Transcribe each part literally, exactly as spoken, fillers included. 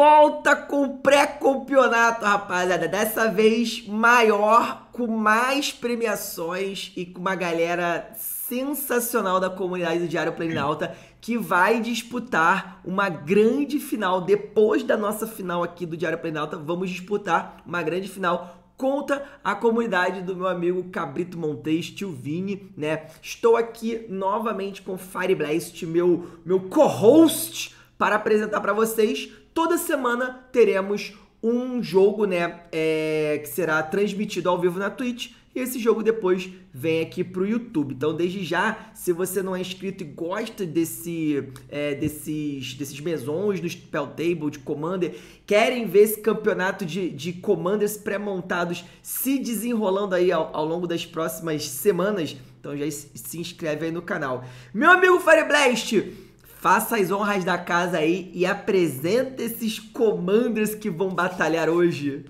volta com o pré-campeonato, rapaziada. Dessa vez maior, com mais premiações e com uma galera sensacional da comunidade do Diário Planinauta que vai disputar uma grande final. Depois da nossa final aqui do Diário Planinauta, vamos disputar uma grande final contra a comunidade do meu amigo Cabrito Monteiro, Tio Vini, né? Estou aqui novamente com o Fireblast, meu, meu co-host, para apresentar para vocês. Toda semana teremos um jogo, né, é, que será transmitido ao vivo na Twitch. E esse jogo depois vem aqui pro YouTube. Então, desde já, se você não é inscrito e gosta desse, é, desses, desses mesons do Spell Table, de Commander, querem ver esse campeonato de, de Commanders pré-montados se desenrolando aí ao, ao longo das próximas semanas, então já se inscreve aí no canal. Meu amigo Fireblast, faça as honras da casa aí e apresenta esses Commanders que vão batalhar hoje.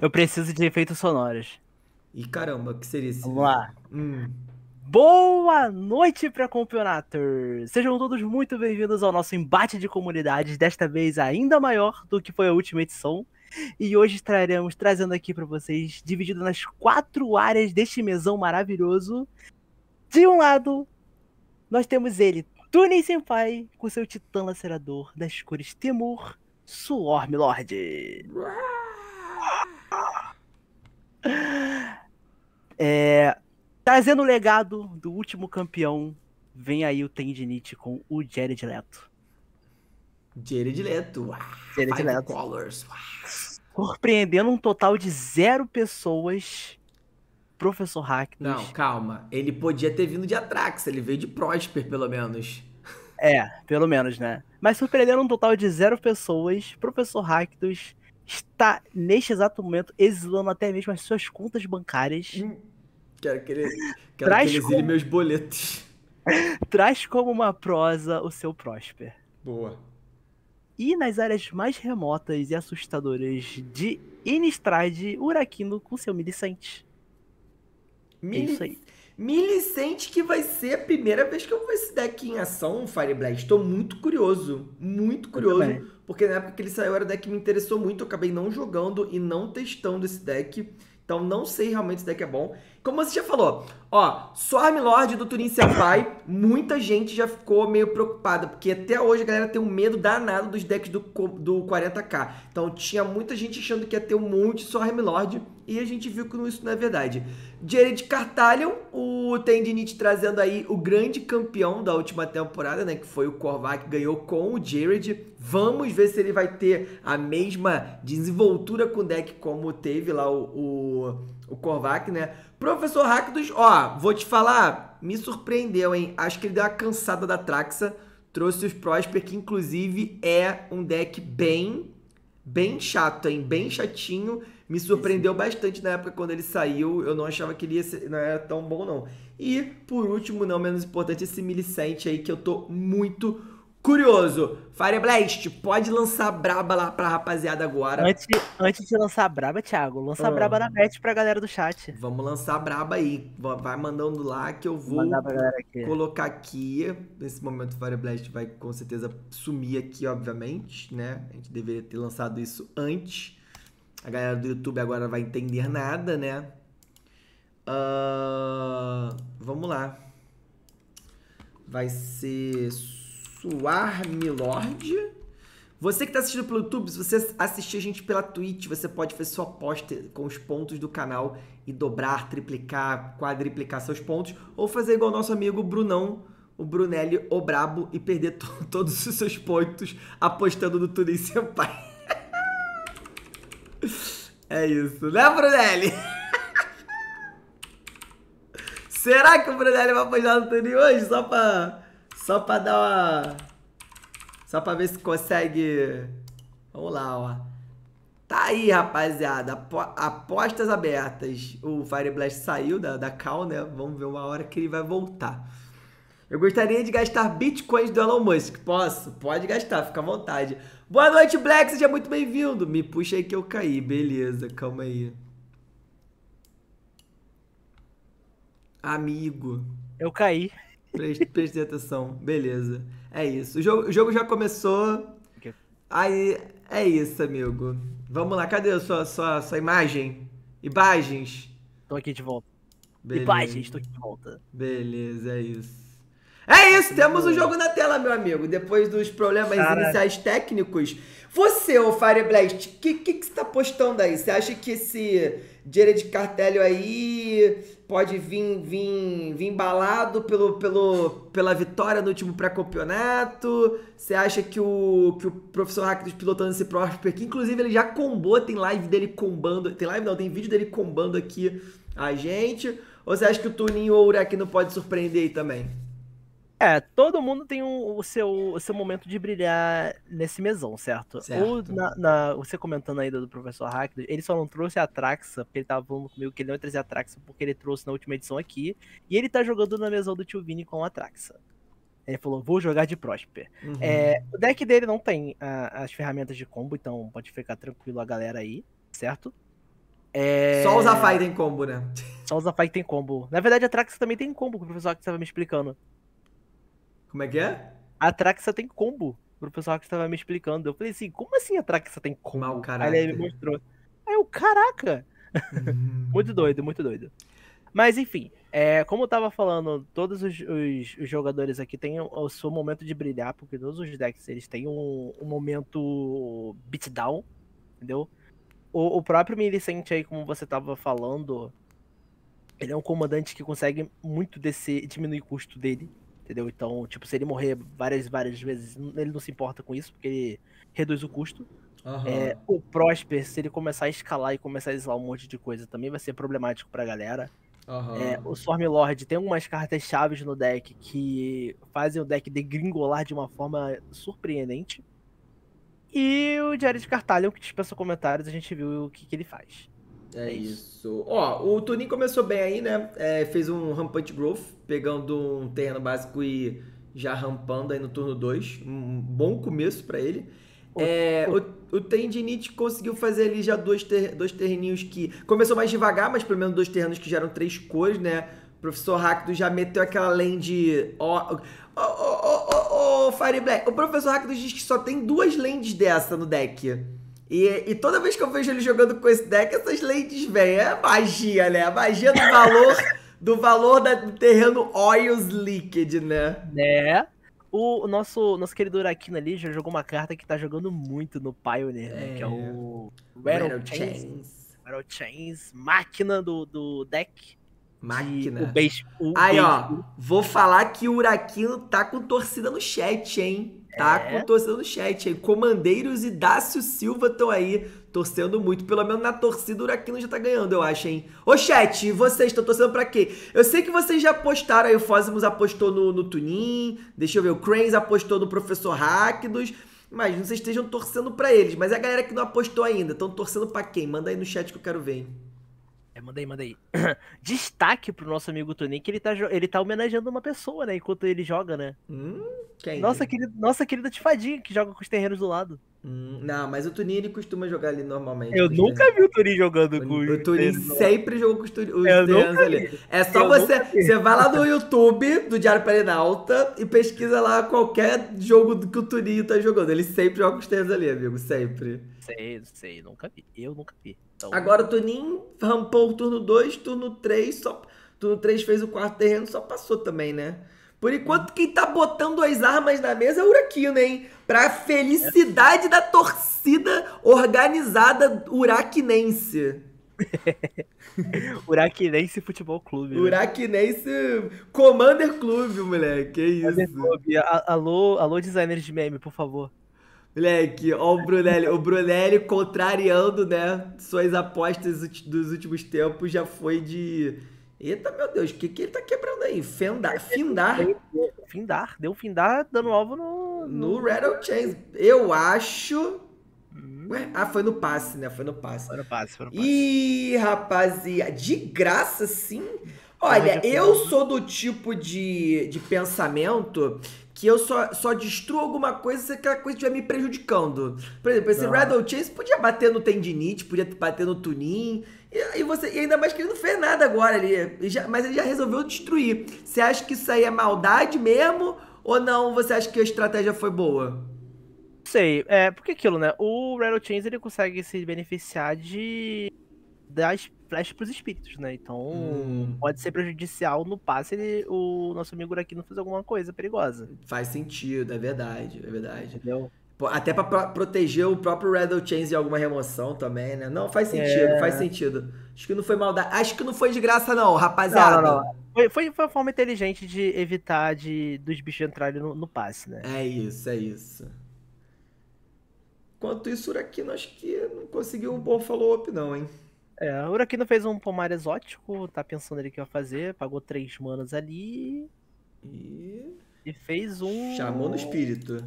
Eu preciso de efeitos sonoros. E caramba, o que seria isso? Vamos lá. Hum. Boa noite, pré-campeonators! Sejam todos muito bem-vindos ao nosso embate de comunidades, desta vez ainda maior do que foi a última edição. E hoje estaremos trazendo aqui para vocês, dividido nas quatro áreas deste mesão maravilhoso. De um lado, nós temos ele, Tunin Senpai, com seu titã lacerador das cores Temur, Swarmlord. É, trazendo o legado do último campeão, vem aí o Tendinite com o Jared Leto. Jared Leto. Jared Leto. Surpreendendo um total de zero pessoas. Professor Hack. Não, calma. Ele podia ter vindo de Atraxa, ele veio de Prosper, pelo menos. É, pelo menos, né? Mas surpreenderam um total de zero pessoas. Professor Hackdos está, neste exato momento, exilando até mesmo as suas contas bancárias. Hum, quero que ele, quero Traz que ele exile como... meus boletos. Traz como uma prosa o seu Prosper. Boa. E nas áreas mais remotas e assustadoras de Inistrade, Uraquino com seu Millicent. Mili... Millicent, que vai ser a primeira vez que eu vou ver esse deck em ação, Fireblast. Estou muito curioso, muito curioso, porque na época que ele saiu era o deck que me interessou muito, eu acabei não jogando e não testando esse deck, então não sei realmente se o deck é bom. Como você já falou, ó, Swarmlord do Tunin Senpai, muita gente já ficou meio preocupada, porque até hoje a galera tem um medo danado dos decks do, do quarenta K, então tinha muita gente achando que ia ter um monte de Swarmlord, e a gente viu que isso não é verdade. Jared Carthalion, o Tendinite trazendo aí o grande campeão da última temporada, né? Que foi o Korvac, que ganhou com o Jared. Vamos ver se ele vai ter a mesma desenvoltura com o deck como teve lá o, o, o Korvac, né? Professor Hackdos, ó, vou te falar, me surpreendeu, hein? Acho que ele deu uma cansada da Traxa. Trouxe os Prosper, que inclusive é um deck bem... Bem chato, hein? Bem chatinho. Me surpreendeu bastante na época quando ele saiu. Eu não achava que ele ia ser, não era tão bom, não. E, por último, não menos importante, esse Millicent aí, que eu tô muito curioso. Fireblast, pode lançar braba lá pra rapaziada agora. Antes, antes de lançar braba, Thiago, lança ah. braba na net pra galera do chat. Vamos lançar braba aí. Vai mandando lá que eu vou aqui. Colocar aqui. Nesse momento o Fireblast vai com certeza sumir aqui, obviamente, né? A gente deveria ter lançado isso antes. A galera do YouTube agora não vai entender nada, né? Uh, vamos lá. Vai ser... Swarmlord. Você que tá assistindo pelo YouTube, se você assistir a gente pela Twitch, você pode fazer sua aposta com os pontos do canal e dobrar, triplicar, quadriplicar seus pontos, ou fazer igual o nosso amigo Brunão, o Brunelli, o Brabo, e perder to todos os seus pontos apostando no Tunin Senpai. É isso, né, Brunelli? Será que o Brunelli vai apostar no Tunin hoje só pra... Só pra dar uma... Só pra ver se consegue... Vamos lá, ó. Tá aí, rapaziada. Apostas abertas. O Fireblast saiu da, da cal, né? Vamos ver uma hora que ele vai voltar. Eu gostaria de gastar bitcoins do Elon Musk. Posso? Pode gastar, fica à vontade. Boa noite, Black. Seja muito bem-vindo. Me puxa aí que eu caí. Beleza, calma aí. Amigo. Eu caí. Preste, preste atenção, beleza. É isso. O jogo, o jogo já começou. Aí É isso, amigo. Vamos lá, cadê a sua, sua, sua imagem? Imagens. Tô aqui de volta. Beleza. Imagens, tô aqui de volta. Beleza, é isso. É isso, temos o jogo na tela, meu amigo. Depois dos problemas Caraca. iniciais técnicos. Você, ô Fireblast, o que, que, que você tá postando aí? Você acha que esse Jared Carthalion aí pode vir, vir, vir embalado pelo, pelo, pela vitória no último pré-campeonato? Você acha que o, que o professor Hack dos pilotando esse Prosper, que inclusive ele já combou, tem live dele combando, tem live não, tem vídeo dele combando aqui a gente? Ou você acha que o Tunin ou o Uraquino pode surpreender aí também? É, todo mundo tem um, o, seu, o seu momento de brilhar nesse mesão, certo? certo. Ou na, na, você comentando ainda do professor Hack, ele só não trouxe a Atraxa, porque ele tava falando comigo que ele não ia trazer a Atraxa, porque ele trouxe na última edição aqui, e ele tá jogando na mesão do Tio Vini com a Atraxa. Ele falou, vou jogar de Prosper. Uhum. É, o deck dele não tem a, as ferramentas de combo, então pode ficar tranquilo a galera aí, certo? É... Só os Zafai tem combo, né? Só os Zafai tem combo. Na verdade, a Atraxa também tem combo, que o professor Hack tava me explicando. Como é que é? A Atraxa tem combo. Pro pessoal que estava me explicando. Eu falei assim, como assim a Atraxa tem combo? Mal caralho. Aí ele me mostrou. Aí eu, caraca! Hum. Muito doido, muito doido. Mas enfim, é, como eu tava falando, todos os, os, os jogadores aqui têm o, o seu momento de brilhar, porque todos os decks eles têm um, um momento beatdown, entendeu? O, o próprio Millicent aí, como você tava falando, ele é um comandante que consegue muito descer, diminuir o custo dele. Entendeu? Então, tipo, se ele morrer várias, várias vezes, ele não se importa com isso, porque ele reduz o custo. Uhum. É, o Prosper, se ele começar a escalar e começar a isolar um monte de coisa, também vai ser problemático pra galera. Uhum. É, o Swarmlord tem algumas cartas chaves no deck que fazem o deck degringolar de uma forma surpreendente. E o Jared Carthalion, que dispensa comentários, a gente viu o que, que ele faz. É isso. Ó, o Tunin começou bem aí, né? É, fez um Rampant Growth, pegando um terreno básico e já rampando aí no turno dois. Um bom começo pra ele. Oh, é, oh. O, o Tendinite conseguiu fazer ali já dois, ter, dois terreninhos que... Começou mais devagar, mas pelo menos dois terrenos que já eram três cores, né? O professor Hack já meteu aquela land... Ó, ó, ó, ó, Fireblack. O professor Hack diz que só tem duas lands dessa no deck. E, e toda vez que eu vejo ele jogando com esse deck, essas lentes vêm. É magia, né? A magia do valor do valor da, do terreno Oils Liquid, né? É. O nosso, nosso querido Uraquino ali já jogou uma carta que tá jogando muito no Pioneer, é. né? Que é o Rattle Chains. Rattle Chains, máquina do, do deck. Máquina. De, o base, o Aí, base, ó, o... vou falar que o Uraquino tá com torcida no chat, hein? Tá é. com torcida no chat aí. Comandeiros e Dácio Silva estão aí torcendo muito. Pelo menos na torcida o Uraquino já tá ganhando, eu acho, hein? Ô, chat, vocês estão torcendo pra quê? Eu sei que vocês já apostaram aí. O Fósimos apostou no, no Tunin. Deixa eu ver. O Cranes apostou no Professor Hackdos. Mas não vocês estejam torcendo pra eles. Mas é a galera que não apostou ainda. Estão torcendo pra quem? Manda aí no chat que eu quero ver, hein? É, manda aí, manda aí. Destaque pro nosso amigo Tunin, que ele tá, ele tá homenageando uma pessoa, né? Enquanto ele joga, né? Hum, quem? Nossa, querido, nossa querida Tifadinha, que joga com os terrenos do lado. Hum, não, mas o Tunin, ele costuma jogar ali normalmente. Eu nunca terrenos. vi o Tunin jogando o, com os O Tunin sempre jogou com os, os terrenos ali. É só eu você... Você vai lá no YouTube, do Diário Planinauta, e pesquisa lá qualquer jogo que o Tunin tá jogando. Ele sempre joga com os terrenos ali, amigo. Sempre. Sei, sei. Nunca vi. Eu nunca vi. Então... Agora o Tunin rampou o turno dois, turno três, só... turno três fez o quarto terreno, só passou também, né? Por enquanto, quem tá botando as armas na mesa é o Uraquino, hein? Pra felicidade é. da torcida organizada uraquinense. Uraquinense Futebol Clube. Uraquinense né? Commander Clube, moleque. Que isso. Alô, alô, designers de meme, por favor. Moleque, ó o Brunelli. O Brunelli, contrariando, né, suas apostas dos últimos tempos, já foi de... Eita, meu Deus, o que, que ele tá quebrando aí? Fendar, findar. Findar, deu findar dando alvo no... No, no Rattle Chains. Eu acho... Hum. Ué? Ah, foi no passe, né? Foi no passe. Foi no passe, foi no passe. Ih, rapaziada, de graça, sim? Olha, eu sou do tipo de, de pensamento... que eu só, só destruo alguma coisa se aquela coisa estiver me prejudicando. Por exemplo, esse Rattle Chains podia bater no Tendinite, podia bater no Tunin, e, e, você, e ainda mais que ele não fez nada agora, ele, ele já, mas ele já resolveu destruir. Você acha que isso aí é maldade mesmo, ou não? Você acha que a estratégia foi boa? sei, é, porque aquilo, né? O Rattle Chains, ele consegue se beneficiar de... das flechas pros espíritos, né? Então, hum. pode ser prejudicial no passe ele, o nosso amigo Uraquino fazer alguma coisa perigosa. Faz sentido, é verdade, é verdade. Entendeu? Até pra pro proteger o próprio Rattle Chains de alguma remoção também, né? Não, faz sentido, é... faz sentido. Acho que não foi maldade. Acho que não foi de graça, não, rapaziada. Não, não, não. Foi, foi uma forma inteligente de evitar de, dos bichos entrarem no, no passe, né? É isso, é isso. Enquanto isso, o Uraquino acho que não conseguiu um bom follow-up, não, hein? É, o Uraquino fez um pomar exótico, tá pensando ele que ia fazer, pagou três manas ali. E. E fez um. Chamou no espírito.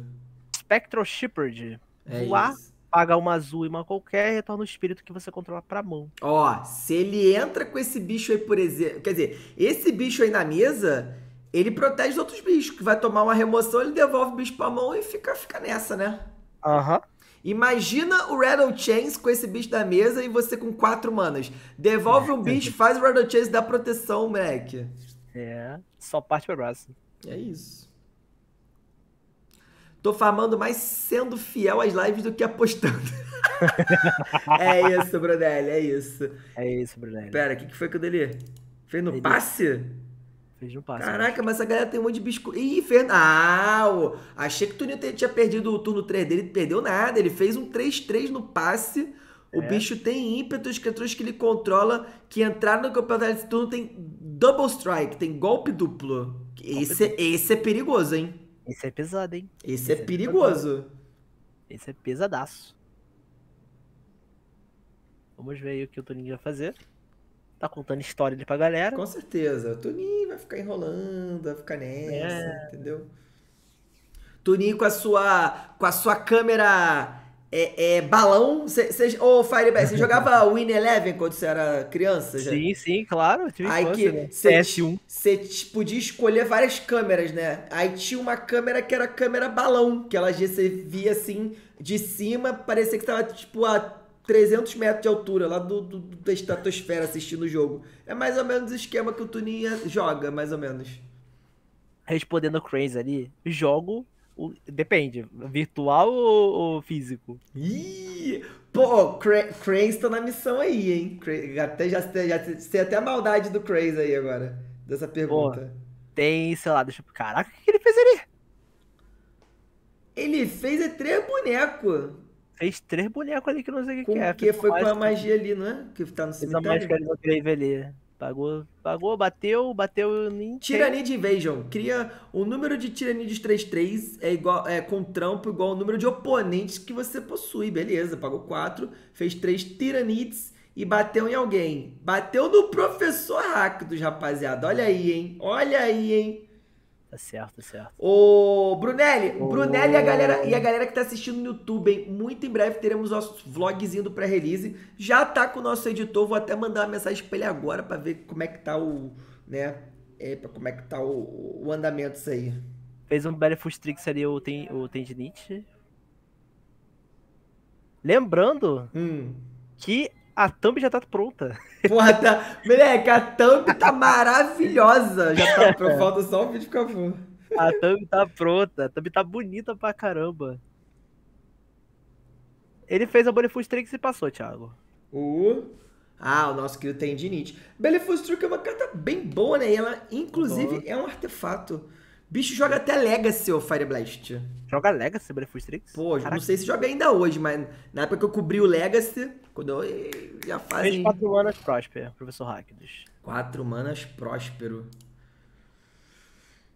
Spectral Shepherd. É voar, isso. Paga uma azul e uma qualquer, retorna o espírito que você controla pra mão. Ó, se ele entra com esse bicho aí, por exemplo... Quer dizer, esse bicho aí na mesa, ele protege os outros bichos, que vai tomar uma remoção, ele devolve o bicho pra mão e fica, fica nessa, né? Aham. Uhum. Imagina o Rattle Chains com esse bicho da mesa e você com quatro manas. Devolve é, um bicho, é. Faz o Rattle Chains e dá proteção, moleque. É, só parte pra braço. É isso. Tô farmando mais sendo fiel às lives do que apostando. É isso, Brunelli, é isso. É isso, Brunelli. Pera, o que, que foi que o dele? Fez no ele... passe? Fez no passe. Caraca, mas essa galera tem um monte de biscoito. Ih, fez... Ah, ó. Achei que o Tuninho tinha perdido o turno três dele. Ele perdeu nada, ele fez um três três no passe. É. O bicho tem ímpetos, criaturas que ele controla, que entraram no campeonato desse turno tem double strike, tem golpe duplo. Esse, golpe. Esse é perigoso, hein? Esse é pesado, hein? Esse, Esse é, é perigoso. Perigoso. Esse é pesadaço. Vamos ver aí o que o Tunin vai fazer. Tá contando história ali pra galera. Com certeza. O Tunin vai ficar enrolando, vai ficar nessa, é. Entendeu? Tunin com a sua, com a sua câmera é, é, balão. Ô, oh, Fireblast, você jogava Win eleven quando você era criança? Já? Sim, sim, claro. Eu tive aí infância, que né? C S um. Você podia escolher várias câmeras, né? Aí tinha uma câmera que era a câmera balão, que ela você via assim de cima, parecia que tava tipo a trezentos metros de altura, lá do, do, da estratosfera assistindo o jogo. É mais ou menos o esquema que o Tunin joga, mais ou menos. Respondendo o Cranes ali, jogo, o, depende, virtual ou, ou físico? Ih, pô, Cranes tá na missão aí, hein? Cranes, até, já, já tem até a maldade do Cranes aí agora, dessa pergunta. Pô, tem, sei lá, deixa eu... Caraca, o que ele fez ali? Ele fez é três bonecos. Fez três bonecos ali que não sei o que é. Porque foi com a magia ali, não é? Que tá no cemitério. Fez a mágica ali no grave ali. Pagou, pagou, bateu, bateu... Nem Tyranid Invasion. Cria o número de Tiranides três três é igual, é, com trampo igual ao número de oponentes que você possui. Beleza, pagou quatro, fez três Tiranides e bateu em alguém. Bateu no Professor Hack dos rapaziada. Olha aí, hein? Olha aí, hein? Tá certo, tá certo. Ô, Brunelli, oh. Brunelli e a, galera, e a galera que tá assistindo no YouTube, hein? Muito em breve teremos nosso vlogzinho do pré-release. Já tá com o nosso editor, vou até mandar uma mensagem pra ele agora pra ver como é que tá o, né? É, como é que tá o, o andamento isso aí. Fez um Battlefield Tricks ali, o, ten, o Tendinite. Lembrando hum. que... A thumb já tá pronta. Porra, tá... Moleque, a thumb tá maravilhosa. Já tá pronta. Falta só o vídeo, por favor. A thumb tá pronta. A thumb tá bonita pra caramba. Ele fez a Belefus Tricks e passou, Thiago. Uh. Ah, o nosso querido Tendinite. Belefus Tricks é uma carta bem boa, né? Ela, inclusive, boa. É um artefato. Bicho joga até Legacy, ô Fireblast. Joga Legacy, Belefus Tricks? Pô, caraca. Não sei se joga ainda hoje, mas na época que eu cobri o Legacy, quando eu já fazem... Fez quatro manas Prosper, Professor Hackdos. Quatro manas Próspero.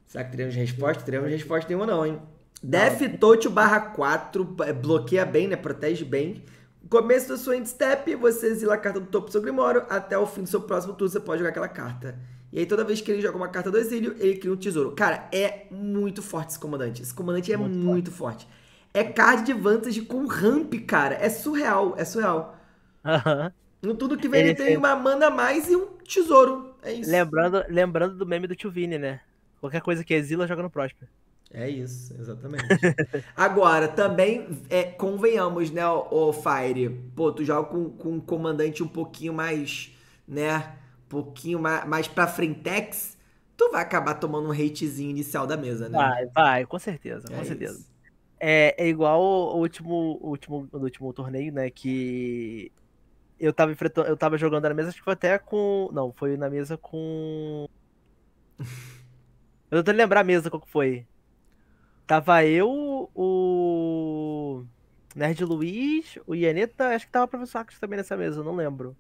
Será que teremos resposta? Teremos resposta nenhuma não, hein? Death Touch barra quatro, bloqueia bem, né? Protege bem. Começo do seu end step, você exila a carta do topo do seu Grimório, até o fim do seu próximo turno você pode jogar aquela carta. E aí, toda vez que ele joga uma carta do exílio, ele cria um tesouro. Cara, é muito forte esse comandante. Esse comandante é muito, muito forte. forte. É card de vantage com ramp, cara. É surreal, é surreal. Aham. Uhum. No tudo que vem, ele, ele tem fez... uma mana a mais e um tesouro. É isso. Lembrando, lembrando do meme do Tio Vini, né? Qualquer coisa que exila, joga no Prosper. É isso, exatamente. Agora, também, é, convenhamos, né, o Fire? Pô, tu joga com, com um comandante um pouquinho mais, né... pouquinho mais, mais pra frentex, tu vai acabar tomando um hatezinho inicial da mesa, né? Vai, vai, com certeza, com é certeza. Isso. É, é igual o último, último, último torneio, né? Que eu tava enfrentando, eu tava jogando na mesa, acho que foi até com. Não, foi na mesa com. Eu tô tentando lembrar a mesa qual que foi. Tava eu, o Nerd Luiz, o Ianeta, acho que tava o Professor Hack também nessa mesa, eu não lembro.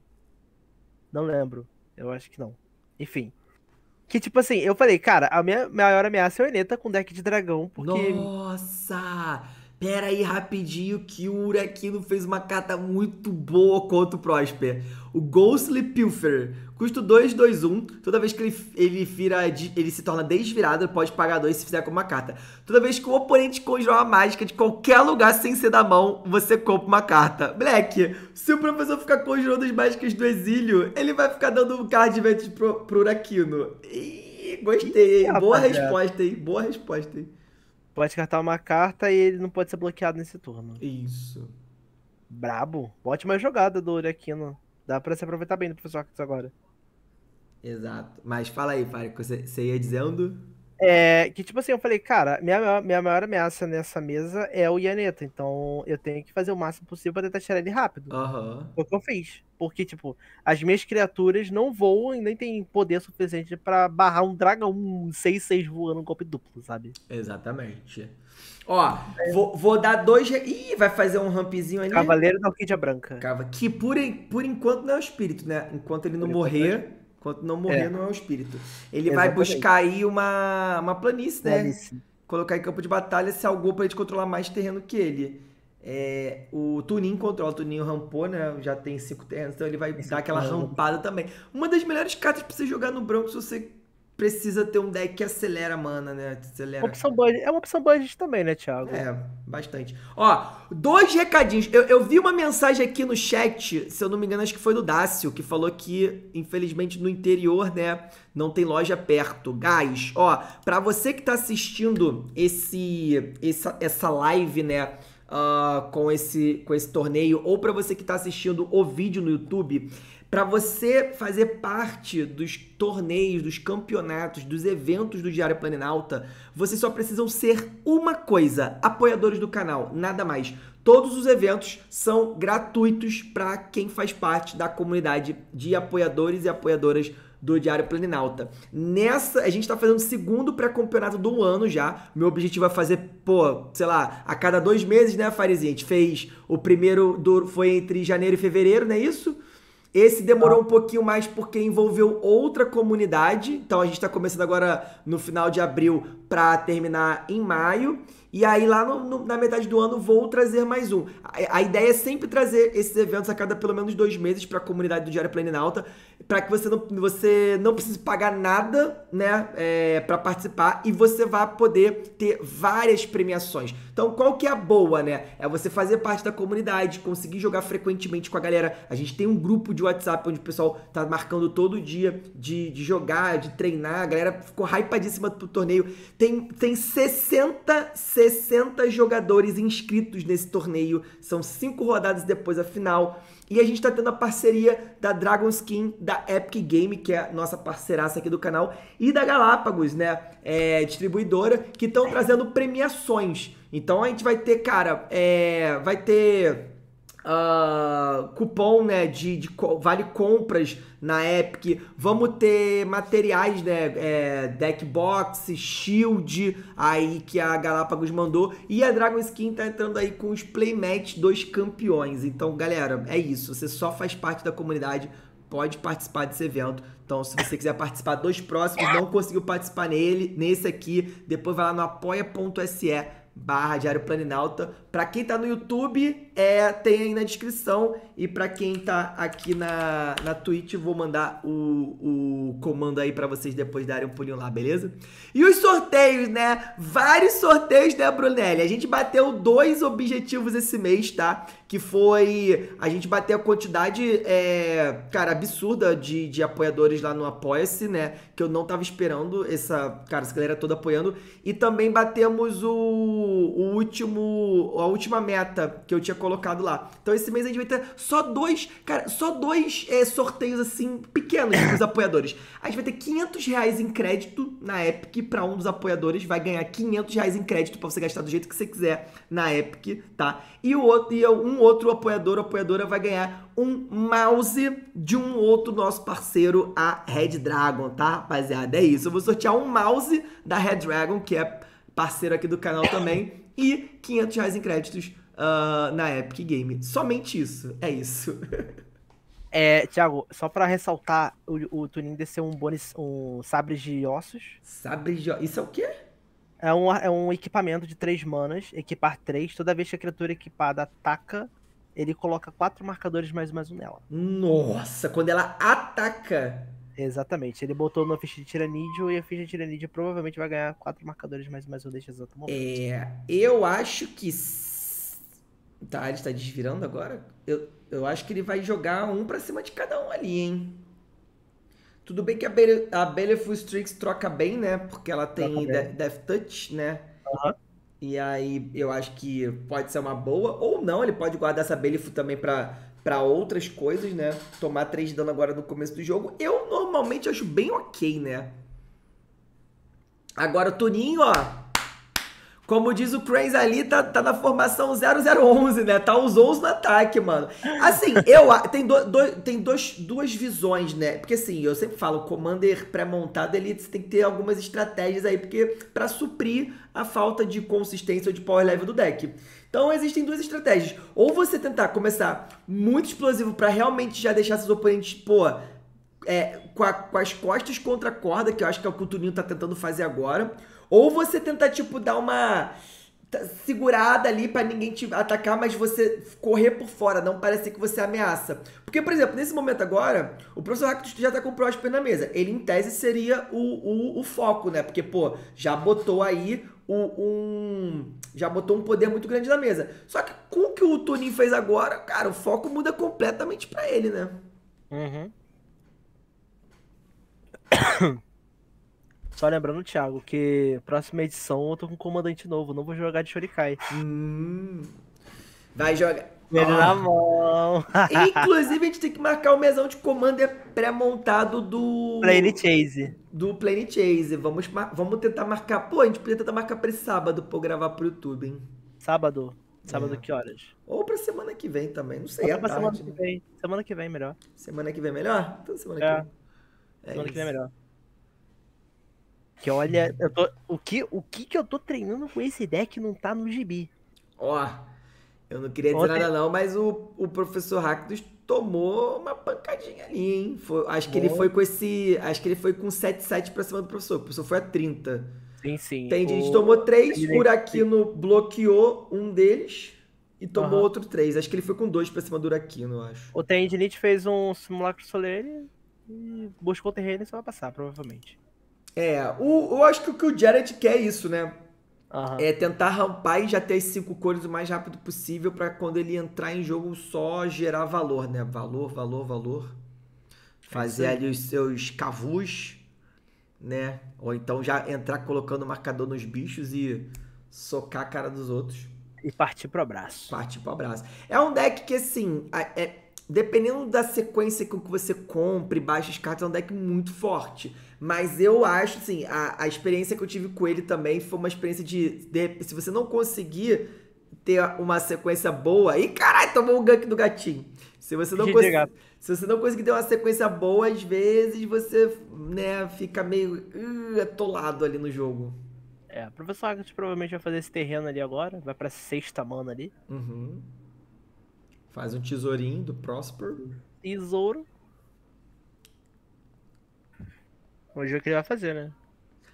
Não lembro, eu acho que não. Enfim. Que tipo assim, eu falei, cara, a minha maior ameaça é o Ianeta com deck de dragão, porque... Nossa! Pera aí rapidinho que o Uraquino fez uma carta muito boa contra o Prosper. O Ghostly Pilfer. Custo dois, dois, um. Toda vez que ele, ele, vira, ele se torna desvirado, pode pagar dois se fizer com uma carta. Toda vez que o oponente conjurar uma mágica de qualquer lugar sem ser da mão, você compra uma carta. Black, se o professor ficar conjurando as mágicas do exílio, ele vai ficar dando um card event pro, pro Uraquino. Ih, gostei. Ih, boa resposta, hein? Boa resposta, hein? Pode descartar uma carta e ele não pode ser bloqueado nesse turno. Isso. Brabo. Ótima jogada do Uraquino. Dá pra se aproveitar bem do Professor Hack agora. Exato. Mas fala aí, Fábio, que você, você ia dizendo... É, que tipo assim, eu falei, cara, minha, minha maior ameaça nessa mesa é o Ianeta. Então eu tenho que fazer o máximo possível pra tentar tirar ele rápido. Uhum. Foi o que eu fiz. Porque, tipo, as minhas criaturas não voam e nem tem poder suficiente pra barrar um dragão seis seis voando um golpe duplo, sabe? Exatamente. Ó, é. vou, vou dar dois... Ih, vai fazer um rampzinho ali. Cavaleiro da Orquídea Branca. Cava... Que por, por enquanto não é o espírito, né? Enquanto ele não por morrer... Enquanto não morrer, é. não é o espírito. Ele Exatamente. vai buscar aí uma, uma planície, né? Planície. Colocar em campo de batalha, se algo pra gente controlar mais terreno que ele. É, o Tunin controla, o Tunin rampou, né? Já tem cinco terrenos, então ele vai Esse dar aquela é rampada também. Uma das melhores cartas pra você jogar no branco se você precisa ter um deck que acelera mana, né? Acelera. Opção budget. É uma opção budget também, né, Thiago? É, bastante. Ó, dois recadinhos. Eu, eu vi uma mensagem aqui no chat, se eu não me engano, acho que foi do Dácio, que falou que, infelizmente, no interior, né, não tem loja perto. Guys, ó, pra você que tá assistindo esse, essa, essa live, né, uh, com, esse, com esse torneio, ou pra você que tá assistindo o vídeo no YouTube... Para você fazer parte dos torneios, dos campeonatos, dos eventos do Diário Planinauta, vocês só precisam ser uma coisa, apoiadores do canal, nada mais. Todos os eventos são gratuitos para quem faz parte da comunidade de apoiadores e apoiadoras do Diário Planinauta. Nessa, a gente tá fazendo o segundo pré-campeonato do ano já. Meu objetivo é fazer, pô, sei lá, a cada dois meses, né, Farizinha? A gente fez o primeiro, do, foi entre janeiro e fevereiro, não é isso? Esse demorou um pouquinho mais porque envolveu outra comunidade. Então a gente tá começando agora no final de abril pra terminar em maio. E aí lá no, no, na metade do ano vou trazer mais um. A, a ideia é sempre trazer esses eventos a cada pelo menos dois meses pra comunidade do Diário Planinauta. Pra que você não, você não precise pagar nada, né, é, pra participar. E você vai poder ter várias premiações. Então qual que é a boa, né? É você fazer parte da comunidade, conseguir jogar frequentemente com a galera. A gente tem um grupo de WhatsApp onde o pessoal tá marcando todo dia de, de jogar, de treinar. A galera ficou hypadíssima pro torneio. Tem, tem sessenta jogadores inscritos nesse torneio. São cinco rodadas depois da final. E a gente tá tendo a parceria da Dragon Skin, da Epic Game, que é a nossa parceiraça aqui do canal, e da Galápagos, né? É, distribuidora, que estão trazendo premiações. Então a gente vai ter, cara, é, vai ter... Uh, cupom, né, de, de vale compras na Epic, vamos ter materiais, né, é, deck box, shield aí que a Galápagos mandou, e a Dragon Skin tá entrando aí com os playmats dos campeões. Então galera, é isso, você só faz parte da comunidade, pode participar desse evento. Então se você quiser participar dos próximos, não conseguiu participar nele, nesse aqui, depois vai lá no apoia ponto se barra Diário Planinauta. Pra quem tá no YouTube, é, tem aí na descrição. E pra quem tá aqui na, na Twitch, vou mandar o, o comando aí pra vocês depois darem um pulinho lá, beleza? E os sorteios, né? Vários sorteios, né, Brunelli? A gente bateu dois objetivos esse mês, tá? Que foi... A gente bateu a quantidade, é, cara, absurda de, de apoiadores lá no Apoia ponto se, né? Que eu não tava esperando essa... Cara, essa galera toda apoiando. E também batemos o... o último, a última meta que eu tinha colocado lá. Então esse mês a gente vai ter só dois, cara, só dois é, sorteios assim pequenos dos apoiadores. A gente vai ter quinhentos reais em crédito na Epic para um dos apoiadores, vai ganhar quinhentos reais em crédito para você gastar do jeito que você quiser na Epic, tá? E, o outro, e um outro apoiador ou apoiadora vai ganhar um mouse de um outro nosso parceiro, a Red Dragon, tá, rapaziada? É isso, eu vou sortear um mouse da Red Dragon, que é parceiro aqui do canal também, e quinhentos reais em créditos uh, na Epic Game. Somente isso, é isso. É, Thiago, só pra ressaltar, o, o Tunin desceu um bônus, um sabre de ossos. Sabre de ossos, isso é o quê? É um, é um equipamento de três manas, equipar três, toda vez que a criatura equipada ataca, ele coloca quatro marcadores mais mais um nela. Nossa, quando ela ataca... Exatamente, ele botou na ficha de Tiranídeo e a ficha de Tiranídeo provavelmente vai ganhar quatro marcadores mais mais um neste exato momento. É, eu acho que... Tá, ele tá desvirando agora? Eu, eu acho que ele vai jogar um pra cima de cada um ali, hein? Tudo bem que a, Be a Baleful Strix troca bem, né? Porque ela tem de Death Touch, né? Aham. Uhum. E aí eu acho que pode ser uma boa, ou não, ele pode guardar essa Baleful também pra, pra outras coisas, né? Tomar três de dano agora no começo do jogo. Eu normalmente acho bem ok, né? Agora o Tuninho, ó, como diz o Cranes ali, tá, tá na formação zero zero onze, né? Tá os onze no ataque, mano. Assim, eu tem, do, do, tem dois, duas visões, né? Porque assim, eu sempre falo, o Commander pré-montado, ele tem que ter algumas estratégias aí, porque pra suprir a falta de consistência ou de power level do deck. Então existem duas estratégias. Ou você tentar começar muito explosivo pra realmente já deixar seus oponentes, pô, é, com, a, com as costas contra a corda, que eu acho que é o que o Tuninho tá tentando fazer agora. Ou você tentar, tipo, dar uma segurada ali pra ninguém te atacar, mas você correr por fora, não parecer que você ameaça. Porque, por exemplo, nesse momento agora, o professor Hack já tá com o Prosper na mesa. Ele, em tese, seria o, o, o foco, né? Porque, pô, já botou aí um, um... Já botou um poder muito grande na mesa. Só que com o que o Tunin fez agora, cara, o foco muda completamente pra ele, né? Uhum. Só lembrando, Thiago, que próxima edição eu tô com um comandante novo, não vou jogar de Shurikai. Hum, vai jogar. Ele oh. na mão. Inclusive, a gente tem que marcar o mesão de commander pré-montado do... Plane Chase. Do Plane Chase. Vamos, vamos tentar marcar... Pô, a gente podia tentar marcar pra esse sábado pra eu gravar pro YouTube, hein? Sábado? Sábado é. Que horas? Ou pra semana que vem também, não sei. Ou é pra tarde, semana que vem. Né? Semana que vem melhor. Semana que vem melhor? Então semana é. que vem. É semana isso. que vem melhor. Que olha, eu tô, o, que, o que que eu tô treinando com esse deck não tá no gibi. Ó, oh, eu não queria dizer Ontem... nada não, mas o, o professor Hackdos tomou uma pancadinha ali, hein? Foi, acho que Bom. ele foi com esse, acho que ele foi com sete sete pra cima do professor. O professor foi a trinta. Sim, sim. Tem, o... A gente tomou três, o Uraquino bloqueou um deles e tomou uhum. outro três. Acho que ele foi com dois pra cima do Uraquino, eu acho. O Tendinite fez um simulacro solene e buscou o terreno e só vai passar, provavelmente. É, o, eu acho que o que o Jared quer é isso, né? Uhum. É tentar rampar e já ter as cinco cores o mais rápido possível pra quando ele entrar em jogo só gerar valor, né? Valor, valor, valor. Fazer é ali os seus cavus, né? Ou então já entrar colocando o marcador nos bichos e socar a cara dos outros. E partir pro abraço. Partir pro abraço. É um deck que, assim, é... Dependendo da sequência com que você compre, baixa as cartas, é um deck muito forte. Mas eu acho, assim, a, a experiência que eu tive com ele também foi uma experiência de... de se você não conseguir ter uma sequência boa... Ih, caralho, tomou o gank do gatinho. Se você não, cons... se você não conseguir ter uma sequência boa, às vezes você, né, fica meio uh, atolado ali no jogo. É, o professor Hackett provavelmente vai fazer esse terreno ali agora. Vai pra sexta mana ali. Uhum. Faz um tesourinho do Prosper. Tesouro. Hoje é o que ele vai fazer, né?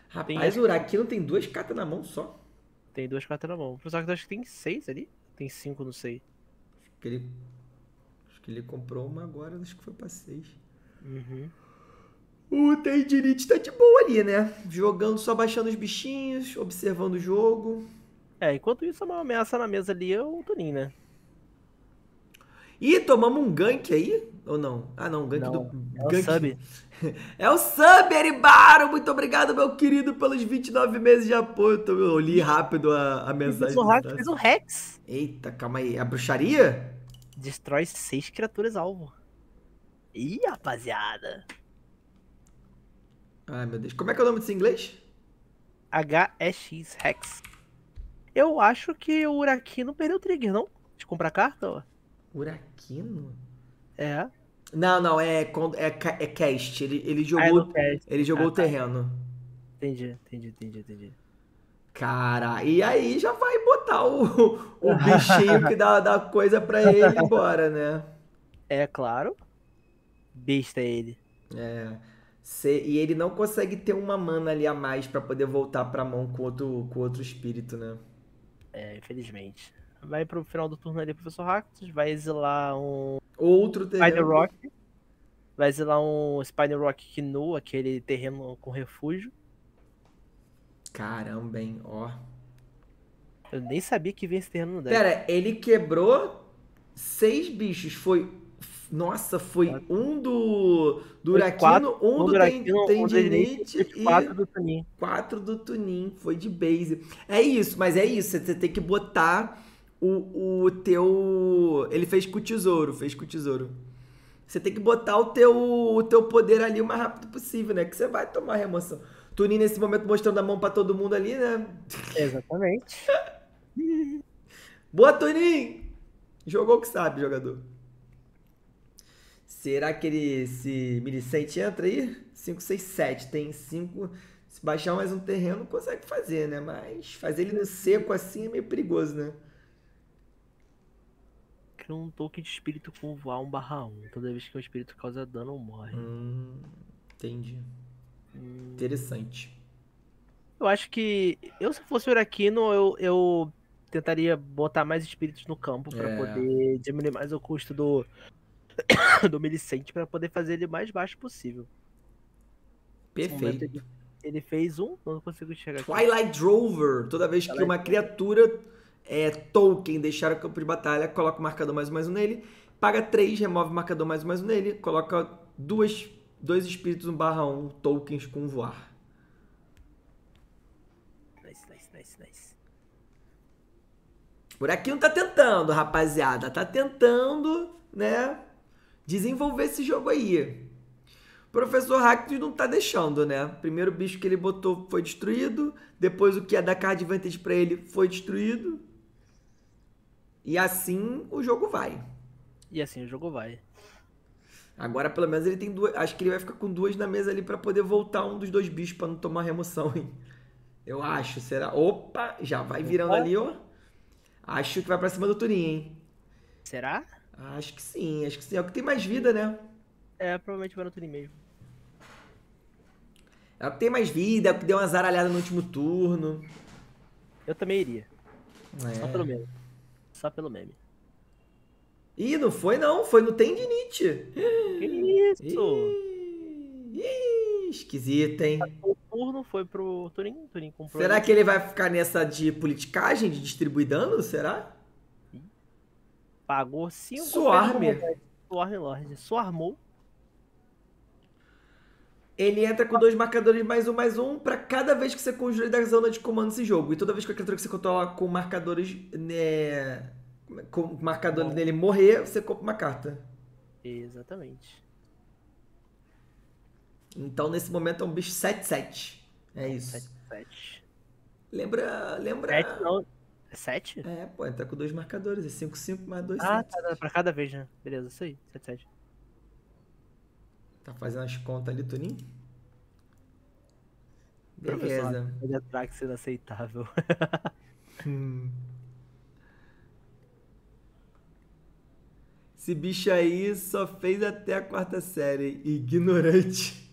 Rapaz, o Uraquino tem duas cartas na mão só. Tem duas cartas na mão. O pessoal acho que tem seis ali. Tem cinco, não sei. Acho que ele, acho que ele comprou uma agora, acho que foi pra seis. Uhum. O Tendinite tá de boa ali, né? Jogando, só baixando os bichinhos, observando o jogo. É, enquanto isso, é uma ameaça na mesa ali é o Tunin, né? Ih, tomamos um gank aí? Ou não? Ah, não, gank não, do... É gank. O sub. É o sub, Eribaro! Muito obrigado, meu querido, pelos vinte e nove meses de apoio. Eu li rápido a, a mensagem. O hack fez um Rex. Eita, calma aí. A bruxaria? Destrói seis criaturas alvo. Ih, rapaziada. Ai, meu Deus. Como é que é o nome disso em inglês? H E X, Rex. Eu acho que o Uraquino perdeu o trigger, não? De comprar carta, ó. Uraquino? É. Não, não, é, é, é cast. Ele, ele jogou, ah, é ele jogou ah, tá. o terreno. Entendi, entendi, entendi, entendi. Cara, e aí já vai botar o, o bichinho que dá, dá coisa pra ele ir embora, né? É, claro. Besta ele. É. Cê, e ele não consegue ter uma mana ali a mais pra poder voltar pra mão com outro, com outro espírito, né? É, infelizmente. Vai pro final do turno ali, Professor Ractus, vai exilar um... Outro terreno. Spider Rock. Vai exilar um Spider Rock Kinu, aquele terreno com refúgio. Caramba, hein? Ó. Eu nem sabia que vinha esse terreno no deck. Pera, ele quebrou seis bichos. Foi... Nossa, foi um do, do Uraquino, um do Tendinite e quatro do Tunin. Quatro do Tunin, foi de base. É isso, mas é isso, você tem que botar o, o teu... Ele fez com o tesouro, fez com o tesouro. Você tem que botar o teu, o teu poder ali o mais rápido possível, né? Que você vai tomar remoção. Tunin nesse momento mostrando a mão pra todo mundo ali, né? Exatamente. Boa, Tunin! Jogou o que sabe, jogador. Será que ele, esse Millicent entra aí? cinco, seis, sete. Tem cinco. Se baixar mais um terreno, consegue fazer, né? Mas fazer ele no seco assim é meio perigoso, né? Cria um token de espírito com voar um barra um. Toda vez que um espírito causa dano, morre. Hum, entendi. Hum. Interessante. Eu acho que... Eu, se fosse o Uraquino, eu, eu tentaria botar mais espíritos no campo pra é. poder diminuir mais o custo do... do Millicent para poder fazer ele mais baixo possível. Perfeito. Ele, ele fez um, não consigo chegar. Twilight Rover. Toda vez Twilight. que uma criatura é, token deixar o campo de batalha, coloca o marcador mais mais um nele, paga três, remove o marcador mais mais um nele, coloca duas, dois espíritos um barra um tokens com voar. Nice, nice, nice, nice. Por aqui não tá tentando, rapaziada. Tá tentando... né, desenvolver esse jogo aí. O Professor Hack não tá deixando, né? Primeiro bicho que ele botou foi destruído, depois o que ia dar card advantage pra ele foi destruído, e assim o jogo vai. E assim o jogo vai. Agora, pelo menos, ele tem duas... Acho que ele vai ficar com duas na mesa ali pra poder voltar um dos dois bichos pra não tomar remoção, hein? Eu acho, será? Opa, já vai virando Opa. ali, ó. Acho que vai pra cima do Turin, hein? Será? Acho que sim, acho que sim. É o que tem mais vida, né? É, provavelmente vai no Tunin mesmo. É o que tem mais vida, é o que deu uma zaralhada no último turno. Eu também iria. É. Só pelo meme. Só pelo meme. Ih, não foi não, foi no Tendinite. Que isso? Ih, ih, esquisito, hein? O turno foi pro Tunin, Tunin comprou. Será que ele vai ficar nessa de politicagem, de distribuir dano, será? Pagou cinco. Swarmlord. Swarmlord. Swarmou. Ele entra com dois marcadores mais um, mais um, pra cada vez que você conjura da zona de comando nesse jogo. E toda vez que a criatura que você controla com marcadores, né, com marcadores nele morrer, você compra uma carta. Exatamente. Então, nesse momento, é um bicho sete sete. É isso. sete sete. Lembra... lembra... sete? É, pô, tá com dois marcadores, é cinco cinco mais dois. Ah, sete, tá, sete. Pra cada vez, né? Beleza, isso aí, sete sete. Tá fazendo as contas ali, Tunin? Beleza. Ele Atraxa inaceitável. Hum. Esse bicho aí só fez até a quarta série, ignorante.